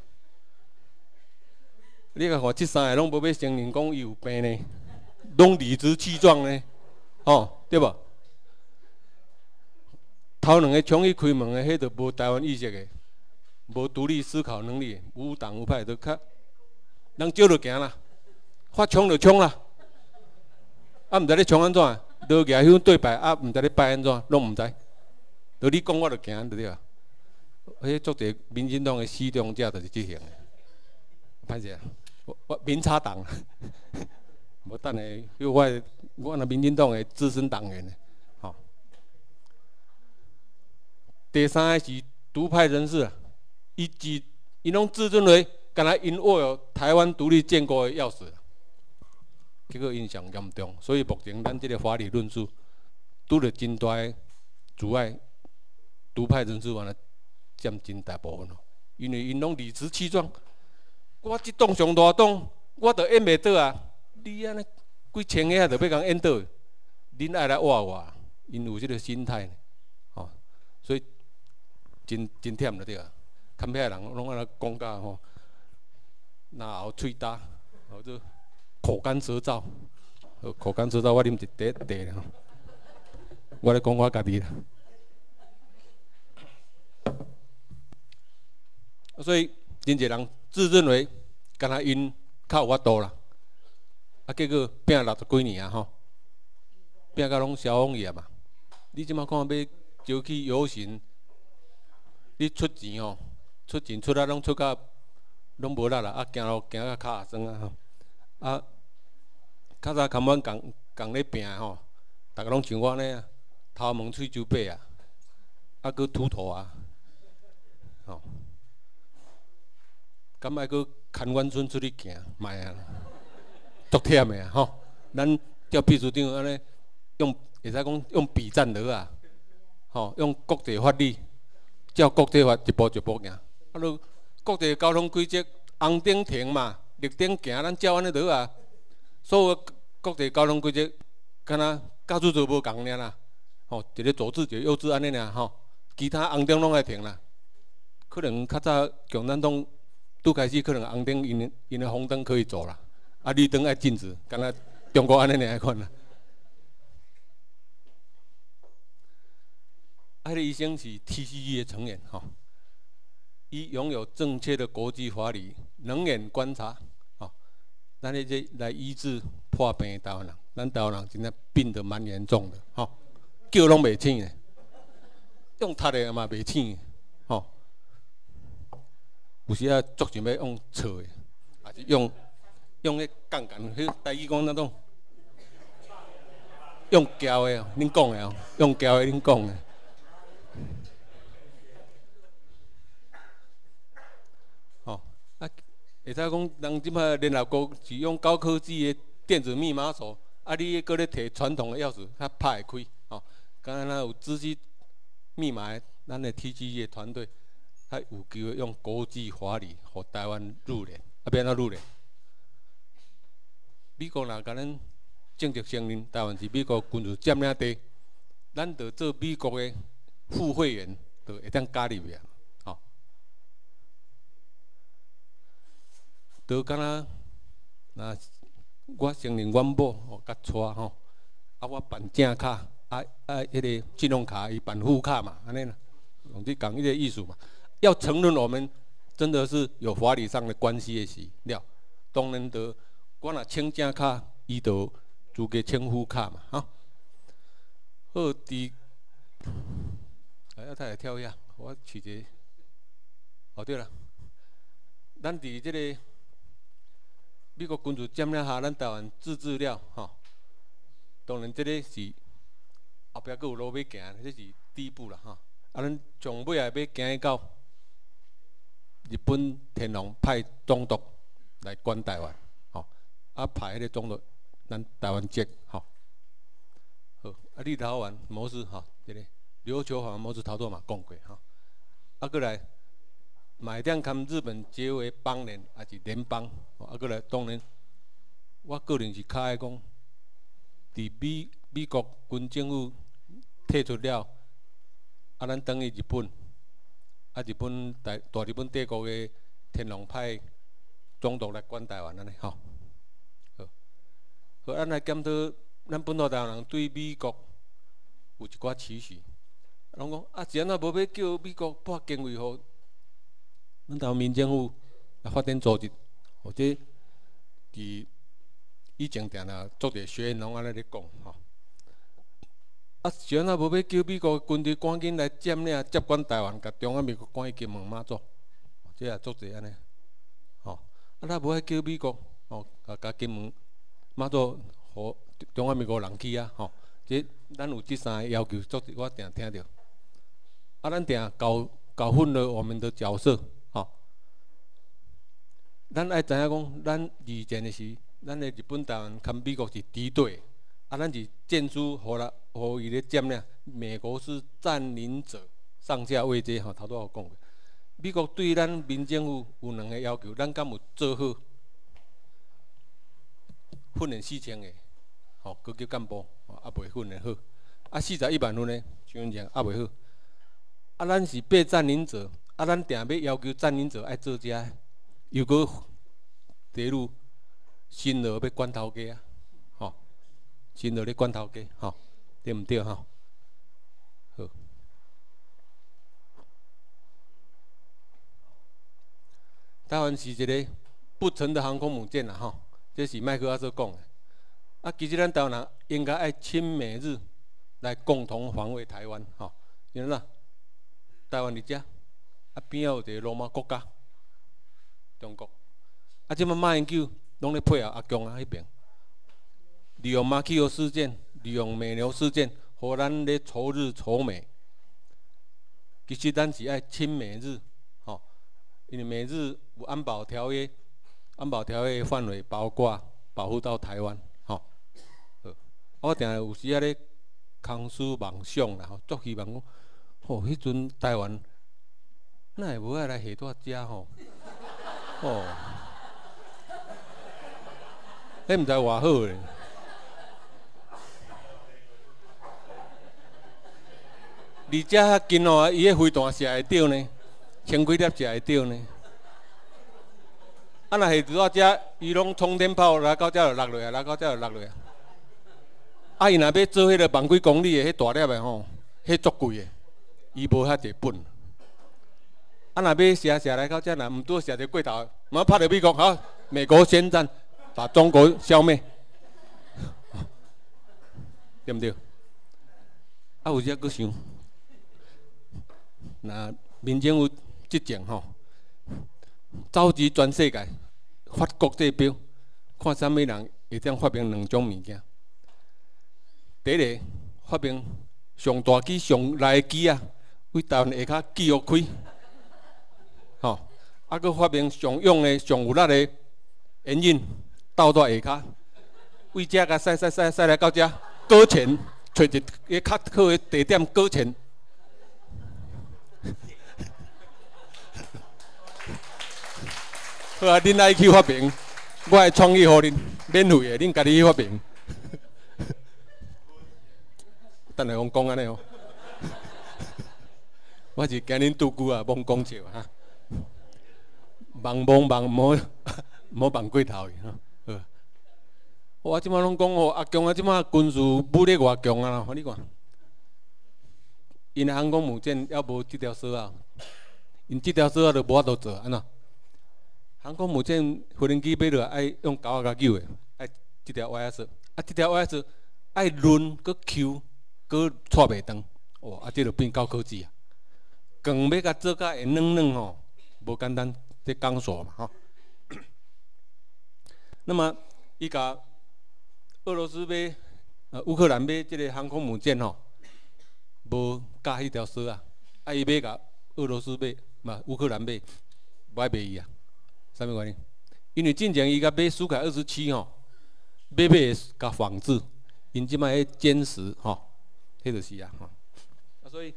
你甲看，这三个拢无要承认讲伊有病呢，拢理直气壮呢，哦，对无？头两个冲去开门个，迄就无台湾意识个，无独立思考能力，无党无派，就较人少就行啦，发冲就冲啦。 啊，毋知咧冲安怎？落牙香对拜，啊，毋知咧拜安怎，拢毋知。就你讲，我就行，对啊。迄足侪民进党诶死忠者，就是即型诶。歹势，我民差党，无等下，叫我若民进党诶资深党员咧，吼、哦。第三个是独派人士啊，伊拢自尊为，敢若因握有台湾独立建国诶钥匙。 结果影响严重，所以目前咱这个法理论述拄着真大的阻碍，独派人士原来占真大部分咯。因为因拢理直气壮，我即党上大党，我都演袂倒啊！你安尼几千个啊，就要共演倒，恁爱来挖我，因有这个心态呢，吼、哦，所以真忝了对啊。看遐人拢安尼讲甲吼，然后喙焦，或者。 口干舌燥，口干舌燥，我啉一茶啦。我咧讲我家己啦。所以真侪人自认为，敢若因较有法度啦，啊，结果拼60几年啊吼，拼到拢消防员嘛。你即马看要招去游行，你出钱哦，出钱出啊，拢出到拢无力啦，啊，行路行到脚也酸啊吼。 啊，较早甘阮共咧拼吼，大家拢像我呢，头毛喙周白啊，啊，搁秃头啊，吼，敢爱搁牵阮孙出去行，莫啊，足忝的啊吼。咱叫秘书长安尼用，会使讲用比战略啊，吼，用国际法理，照国际法一步一步行。啊，你国际交通规则红灯停嘛。 绿灯行，咱照安尼落啊！所有国际交通规则，敢若驾驶座无共尔啦，吼，一个左字一个右字安尼尔吼，其他红灯拢爱停啦。可能较早共产党拄开始，可能红灯因的红灯可以走啦，啊绿灯爱禁止，敢若中国安尼尔款啦。啊，迄个医生是 TCE 的成员吼，伊拥有正确的国际法理冷眼观察。 咱咧这来医治破病的台湾人，咱台湾人真正病得蛮严重的，吼、哦，叫拢袂醒的，用踢的嘛袂醒的，吼、哦。有时啊，足想要用找的，也是用迄杠杆，迄台语讲哪种？用胶的哦，恁讲的哦，用胶的恁讲的。吼、哦，啊。 会使讲，人即摆联合国是用高科技的电子密码锁，啊，你搁咧摕传统的钥匙，较拍会开哦。敢若有知识密码的，咱的 TGE 的团队，较有机会用国际法理，互台湾入联。啊，变哪入联？美国若甲咱正式承认台湾是美国军事占领地，咱着做美国的副会员，着会当加入去啊。 都敢若，那我承认阮某哦，甲娶吼，啊我办正卡，啊迄个信用卡伊办副卡嘛，安尼啦，用这讲一个意思嘛。要承认我们真的是有法理上的关系的时了，当然得我若请正卡，伊就资格请副卡嘛，哈、啊。好伫，哎呀，太来跳一下，我取一个。哦对了，咱伫这个。 美国军事占领下，咱台湾自治了，吼、哦。当然，这个是后壁佫有路要行，这是第一步啦，吼、哦。啊，咱从尾也要行到日本天皇派总督来管台湾，吼、哦。啊，派迄个总督，咱台湾接，吼、哦。好，啊，立陶宛模式，吼、哦，这个琉球法模式操作嘛，讲过，吼、哦。啊，佫来。 买点跟日本结为邦联，也是联邦。啊，过来，当然，我个人是较爱讲伫美国军政府退出了，啊，咱等于日本，啊，日本大日本帝国的天皇派总督来管台湾安尼吼。好，咱来检讨咱本土台湾人对美国有一寡歧视，拢讲啊，怎啊无要叫美国拨经费互咱台湾民政府来发展组织，或者伫。 以前定啦，做者学员拢安尼咧讲吼。啊，像那无要叫美国军队赶紧来占领、接管台湾，甲中央美国赶去金门马祖，即也做者安尼吼。啊，咱无爱叫美国吼，甲金门马祖，互中央美国人去啊吼。即咱有即三个要求，做者我定听着。啊，咱定搞混了我们的角色吼。咱爱知影讲，咱以前的时。 咱的日本台湾跟美国是敌对，啊，咱是建筑，互伊咧占领。美国是占领者，上下位阶吼，头拄有讲过。美国对咱民政府有两个要求，咱敢有做好？训练4000个，吼，高级干部，啊，袂训练好。啊，41万呢，像这啊袂好。啊，咱是被占领者，啊，咱定要求占领者爱做遮，又搁跌入。 新罗要管头家啊，吼、哦！新罗咧管头家，吼、哦，对毋对？吼、哦，好。台湾是一个不成的航空母舰啦，吼、哦，这是麦克阿瑟讲的。啊，其实咱台湾人应该爱亲美日来共同防卫台湾，吼、哦，因为呐，台湾伫遮，啊边有一个罗马国家，中国，啊，即摆马英九。 拢咧配合阿强啊迄边，利用马奎尔事件，利用美牛事件，互咱咧仇日仇美。其实咱是爱亲美日，吼、哦，因为美日有安保条约，安保条约范围包括保护到台湾，吼、哦。好，我定有时啊咧空思妄想啦，吼，足希望讲，吼、哦，迄阵台湾，哪会无爱来下大遮吼，哦。你毋知偌好嘞！而且较近哦，伊个飞弹射会着呢，千几粒射会着呢。啊，若下伫我遮，伊拢冲天炮来到遮就落落啊，来到遮就落落啊。啊，伊若要做迄个万几公里个迄大粒个吼，迄足贵个，伊无遐济本。啊，若要射来到遮，若毋拄射着过头，莫拍着美国吼，美国宣战。 把中国消灭，对不对？啊，有时搁想，那民政府执政吼，召集全世界发国际标，看啥物人会当发明两种物件。第一个发明上大机、上内机啊，为台湾下骹锯互开，吼、哦，啊，搁发明上勇的、上有力的引引。 到到下骹，为遮甲塞来到遮，搁浅，找一个较好个地点搁浅。好啊，恁来去发明，我会创意互恁，免费个，恁家己去发明。等下讲安尼哦，我是惊恁拄久啊，罔讲笑哈，茫放过头去哈。 我即摆拢讲哦，阿强啊，即摆军事武力偌强啊！吼，你看，因航空母舰还无即条绳啊，因即条绳啊都无法度做，安那？航空母舰无人机买落爱用钩啊甲揪的，爱即条歪绳，啊即条歪绳爱抡，搁揪，搁扯袂断，哦，啊即就变高科技啊！钢要甲做甲会软软吼，无简单，即钢索嘛吼。那么伊甲。 俄罗斯买，乌克兰买即个航空母舰吼，无加迄条绳啊，啊伊买甲俄罗斯买，嘛乌克兰买，无爱卖伊啊，啥物原因？因为进前伊甲买苏凯27吼，买甲仿制，因即摆迄歼10吼，迄就是啊吼，啊所以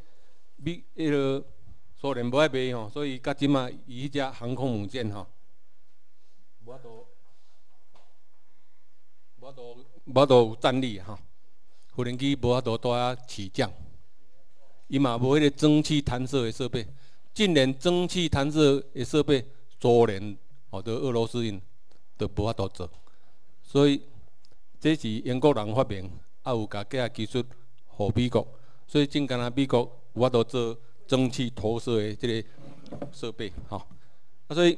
美迄个苏联无爱卖吼，所以甲即摆伊迄只航空母舰吼，无法度。无法度有战力哈。无人机无法度带起降，伊嘛无迄个蒸汽弹射的设备。近年蒸汽弹射的设备，苏联哦，对俄罗斯人都无法度做，所以这是英国人发明，也有家己的技术互美国，所以真敢若美国有法度做蒸汽投射的这个设备哈、哦。啊，所以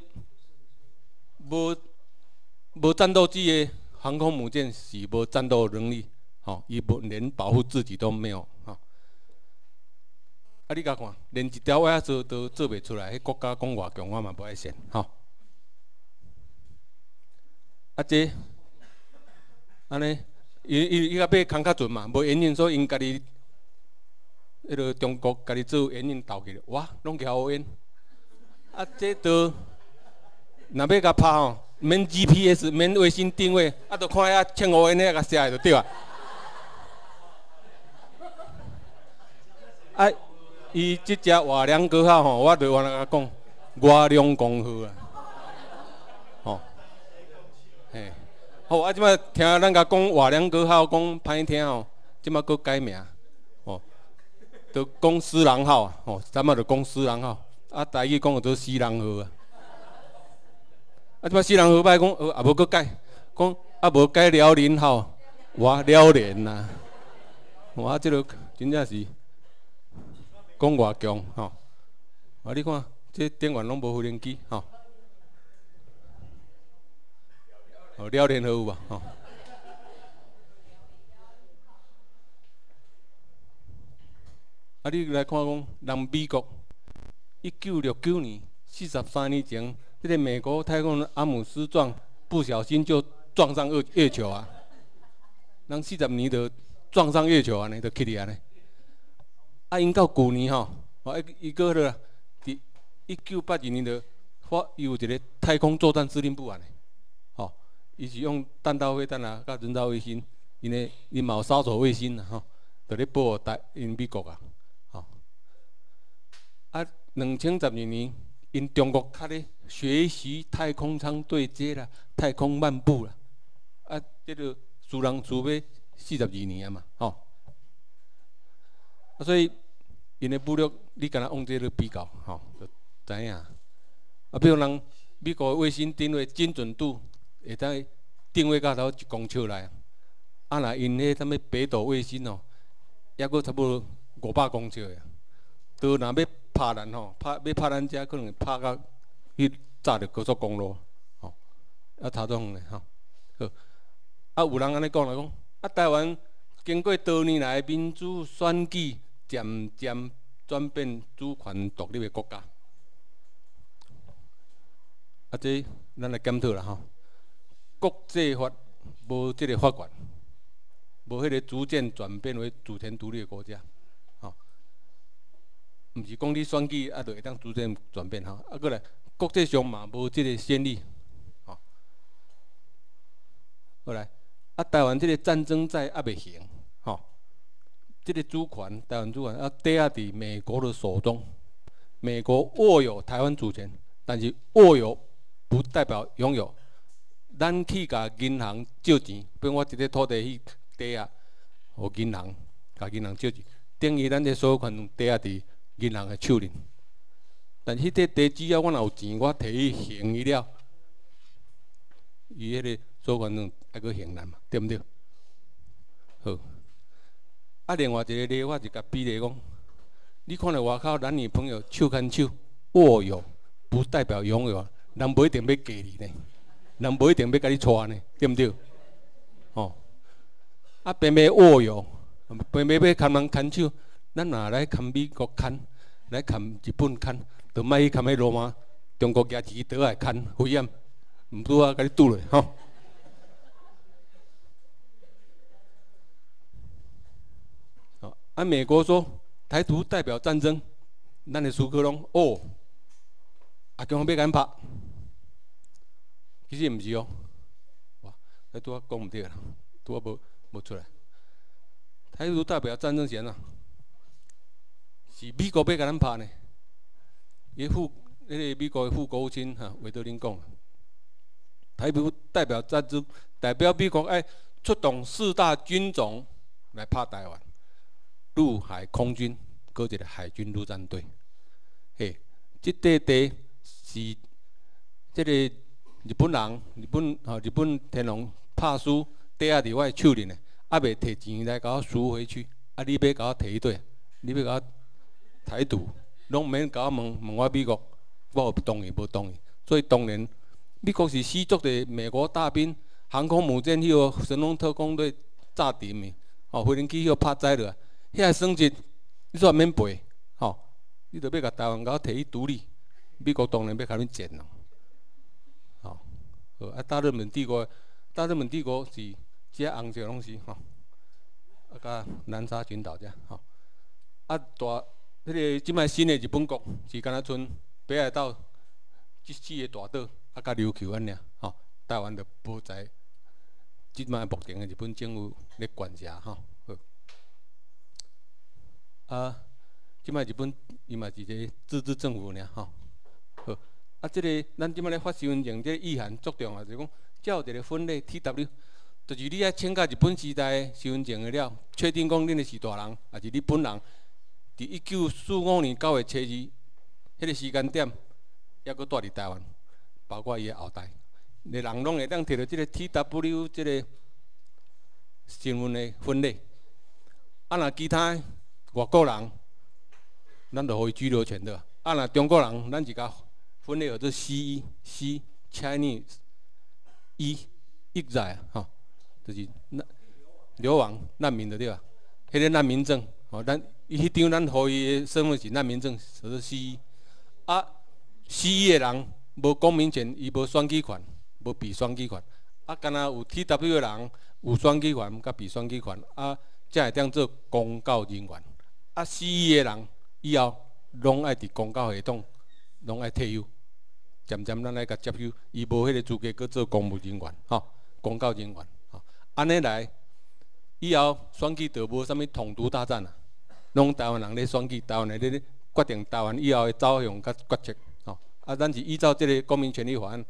无战斗机的航空母舰是无战斗能力，吼、哦，伊无连保护自己都没有，吼、哦。啊，你甲看，连一条我都做袂出来，迄国家讲偌强，我嘛无爱信，吼、哦。啊，这安尼，伊甲买空较准嘛，无原因，所以因家己，迄落中国家己做原因投去，哇，拢去乌烟。啊，这都，若要甲拍吼。 免 GPS， 免卫星定位，啊，都看遐穿乌烟遐个写就对啊。啊，伊即只瓦良格号吼，我对我来讲，瓦良公号啊，吼，嘿，好，啊，即摆听咱甲讲瓦良格号讲歹听吼，即摆佫改名，吼，都讲狮狼号啊，吼，咱嘛就讲狮狼号，啊，台语讲叫做狮狼号啊。 啊！即摆西人河歹讲，啊无佫改，讲啊无改辽宁号，我辽宁呐，我即落真正是讲偌强吼！啊，你看，即电源拢无无人机吼，哦，辽宁河有吧吼？啊，你来看讲，人美国1969年，43年前。 这个美国太空人阿姆斯壮不小心就撞上月球啊！人40年就撞上月球啊，呢就去哩啊呢。啊，因到旧年吼，哦，一个了，伫1982年的发有一个太空作战司令部啊呢，吼，伊是用弹道飞弹啊，甲人造卫星，因咧因嘛有扫帚卫星啊，吼，在咧保护台因美国啊，吼。啊，2012年。 因中国较咧学习太空舱对接啦、太空漫步啦，啊，这个输人输尾42年啊嘛，吼、哦啊，所以因的武力你敢若用这个比较，吼、哦，就知影。啊，比如人美国的卫星定位精准度会当定位到头1公尺来，啊，若因迄啥物北斗卫星哦，还佫差不多500公尺个，都若要。 拍咱吼，要拍咱遮，可能拍到去炸着高速公路，吼、哦，啊差多远嘞吼。好，啊有人安尼讲来讲，啊台湾经过多年来民主选举，渐渐转变主权独立的国家。啊这咱来检讨啦吼，国际法无即个法权，无迄个逐渐转变为主权独立的国家。 毋是讲你选举啊，就会当逐渐转变吼。啊，过来国际上嘛无即个先例，吼、哦。过来啊，台湾即个战争债也未行，吼、哦。即、這个主权，台湾主权啊，底下伫美国的手中。美国握有台湾主权，但是握有不代表拥有。咱去甲银行借钱，比如我一个土地去抵押，互银行，甲银行借钱，等于咱的所有权抵押伫。 银行的手里，但迄块地只要我若有钱，我摕去还伊了，伊迄个所管证还佫还咱嘛，对毋对？好，啊，另外一个例，我就甲比例讲，你看到外口男女朋友手牵手握有，不代表拥有，人无一定要嫁你呢，人无一定要甲你娶呢，对毋对？哦，啊，偏偏握有，偏偏要牵人牵手。 咱若来看美国看，来看日本看，就莫去看迄罗马、中国举起刀来看，危险，毋拄啊，甲你拄落吼。好，按美国说，台独代表战争，咱的苏克龙哦，阿强要敢拍，其实毋是哦，哇，咱拄啊讲毋对啦，拄啊无出来。台独代表战争是安怎？ 是美国要甲咱拍呢，伊迄个美国的副国务卿哈，维德林讲，代表战争，代表美国爱出动4大军种来拍台湾，陆海空军，搁一个海军陆战队。嘿，这块地是这个日本天皇拍输，地啊伫我手里呢，还袂摕钱来甲我赎回去。啊，你要甲我摕对，你要甲我台独，拢免甲我问我美国，我同意无同意。所以当然，美国是死足的美国大兵。 航空母舰迄个神龙特工队炸沉的，哦，无人机迄个拍载落，遐个损失你煞免赔，吼、哦，你着要甲台湾搞摕去独立，美国当然要甲你剪咯，吼、哦，啊，大日本帝国是遮红色拢是吼，啊，甲南沙群岛遮，吼、哦，啊大迄个即摆新的日本国是敢若剩北海道即4个大岛，啊甲琉球安尼，吼、哦，台湾着无在。 即卖目前诶日本政府咧管辖吼，啊，即卖日本伊嘛是一个自治政府尔吼，好，啊，即、这个咱即卖咧发身份证，即个意涵着重啊，就讲，只有一个分类 TW， 就是你爱请教日本时代身份证诶了，确定讲恁诶是大人，也是你本人，伫1945年9月7日，迄个时间点，还佫住伫台湾，包括伊诶后代。 咧人拢会当摕到即个 TW 即个身份的分类，啊，若其他外国人，咱就予伊居留权的；啊，若中国人，咱就甲分类叫做 C1、Chinese 一在吼，就是流亡难民的对吧？迄个难民证，吼，咱伊迄张咱予伊的身份是难民证，叫做 C1。啊 ，C1 的人无公民权，伊无选举权。 无被选举权，啊，敢若有 TW 的人有选举权，甲被选举权，啊，才会当做公教人员。啊，失业的人以后拢爱伫公教系统，拢爱退休，渐渐咱来甲接收，伊无迄个资格阁做公务人员，吼、哦，公教人员，吼、哦，安尼来，以后选举就无啥物统独大战啊，拢台湾人咧选举，台湾人咧决定台湾以后的走向甲决策，吼、哦，啊，咱是依照即个公民权利法案。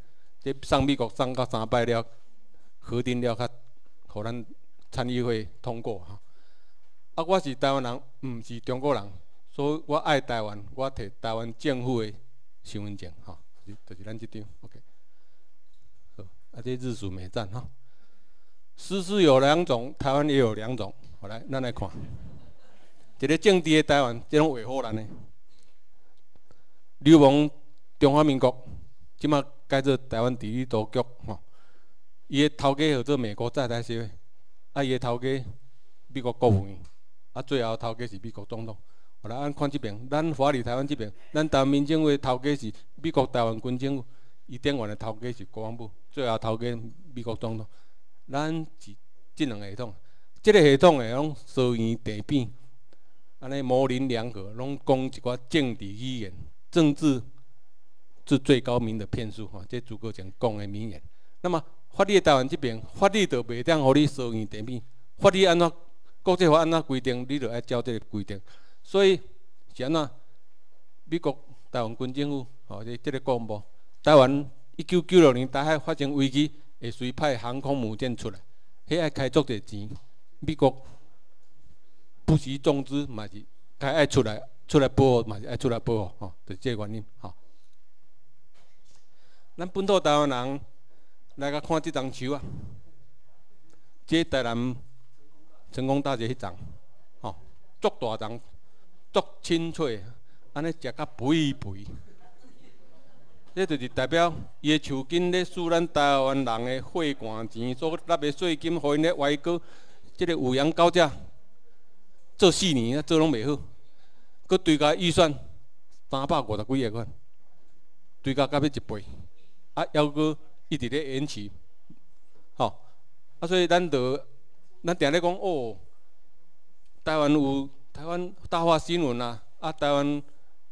即送美国送到3摆了，核定了，较，互咱参议会通过哈。啊，我是台湾人，毋是中国人，所以我爱台湾，我摕台湾政府的身份证哈，就是咱即张 ，OK。好，啊，这日属美战哈。诗诗有2种，台湾也有2种，好来，咱来看，一个政治的台湾，即种维护咱的，流亡中华民国，即马。 改做台湾地理当局吼，伊个头家叫做美国在台协会，啊，伊个头家美国国务院，啊，最后头家是美国总统。后来咱看即边，咱华丽台湾即边，咱台湾民政会头家是美国台湾军政府，伊顶悬个头家是国防部，最后头家美国总统。咱是即两个系统，即、這个系统个拢疏远地变，安尼模棱两可，拢讲一寡政治语言、政治。 是最高明的骗术，吼！即朱国强讲的名言。那么法律台湾这边，法律就袂当互你疏远地面。法律安怎，国际法安怎规定，你就爱照这个规定。所以是安怎？美国台湾军政府，吼、哦，这个国防部，台湾1996年台海发生危机，会随派航空母舰出来，迄爱开足侪钱。美国不惜重资嘛是该爱出来保护嘛是爱出来保护，吼、哦，就这个原因，吼、哦。 咱本土台湾人来甲看即张树啊，即台南成功大学迄丛，吼、哦，足大丛，足清脆，安尼食甲肥肥。这就是代表伊个树根咧，使咱台湾人的血汗钱所纳的税金，互因咧歪割。这个五羊高价做4年啊，做拢袂好，佮追加预算350几亿款，追加到要1倍。 啊，还阁一直咧延迟，吼、哦！啊，所以咱定咧讲哦，台湾大话新闻啦、啊，啊，台湾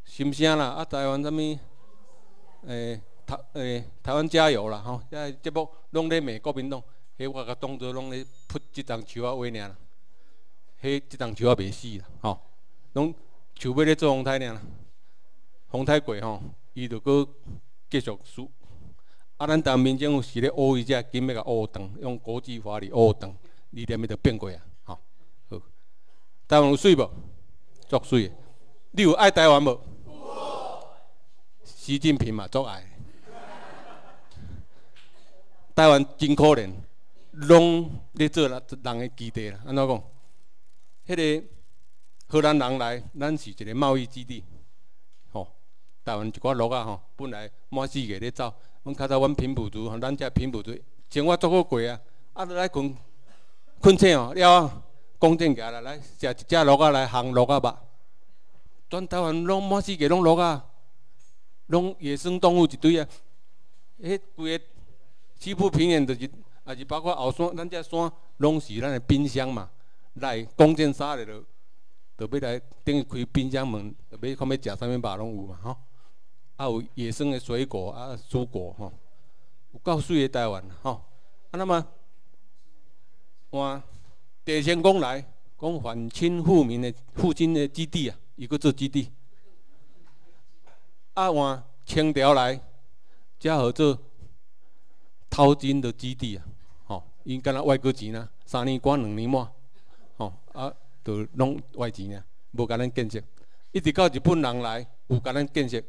心声啦，啊，台湾啥物，台湾加油啦，吼、哦！遐节目拢咧骂国民党，迄我甲当作拢咧泼一丛树仔话尔啦，迄一丛树仔袂死啦，吼、哦！拢树尾咧做风台尔啦，风台过吼，伊就阁继续输。 啊，咱台湾民政府是咧学伊只，紧要甲学断，用国际法嚟学断，二点咪就变过啊，吼、哦。好，台湾有水无？足水的。你有爱台湾无？习近平嘛足爱。台湾真可怜，拢咧做人的基地啦。安怎讲？迄个荷兰人来，咱是一个贸易基地，吼、哦。台湾一寡路啊，吼，本来满世界咧走。阮较早，阮平埔族，咱遮平埔族生活足好过啊。啊，来困困醒哦，了啊，讲正行啦，来食一只鹿啊，来烘鹿啊肉。全台湾拢满世界拢鹿啊，拢野生动物一堆啊。迄规个西部平原就是，也是包括后山，咱遮山拢是咱的冰箱嘛。来讲正啥咧，就要来等于开冰箱门，要看要食啥物肉拢有嘛吼。啊，有野生的水果啊，蔬果吼、哦，有够水的台湾吼、哦。啊，那么换郑成功来讲反清复明的复兴的基地啊，伊佫做基地。啊，换清朝来，才好做淘金的基地啊，吼、哦，因敢若外国钱呐，3年关2年满，吼、哦、啊，就拢外钱啊，无甲咱建设，一直到日本人来有甲咱建设。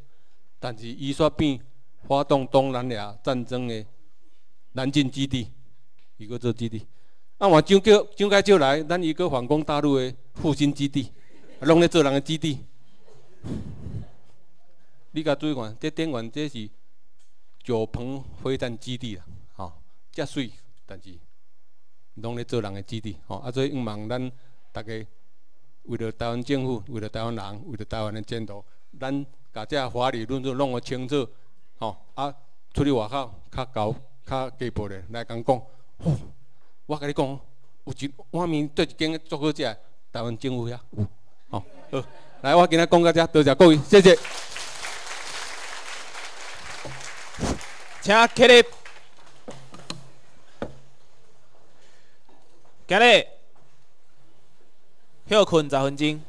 但是伊煞变发动东南亚战争的南进基地，伊个做基地。啊，换蒋介石来，咱伊个反攻大陆的复兴基地，拢咧做人的基地。你甲注意看，这电源这是九鹏飞弹基地啦，吼、哦，遮水，但是拢咧做人的基地，吼、哦。啊，所以毋忙咱大家为了台湾政府，为了台湾人，为了台湾的前途，咱。甲遮法理论弄个清楚，吼、哦、啊！出去外口较厚、较加薄咧，来共讲。吼、哦，我甲你讲，有一碗面对一间足好食，台湾政府遐有。吼、哦，好，来，我今仔讲到遮，多谢各位，谢谢。请起立。今日休困10分钟。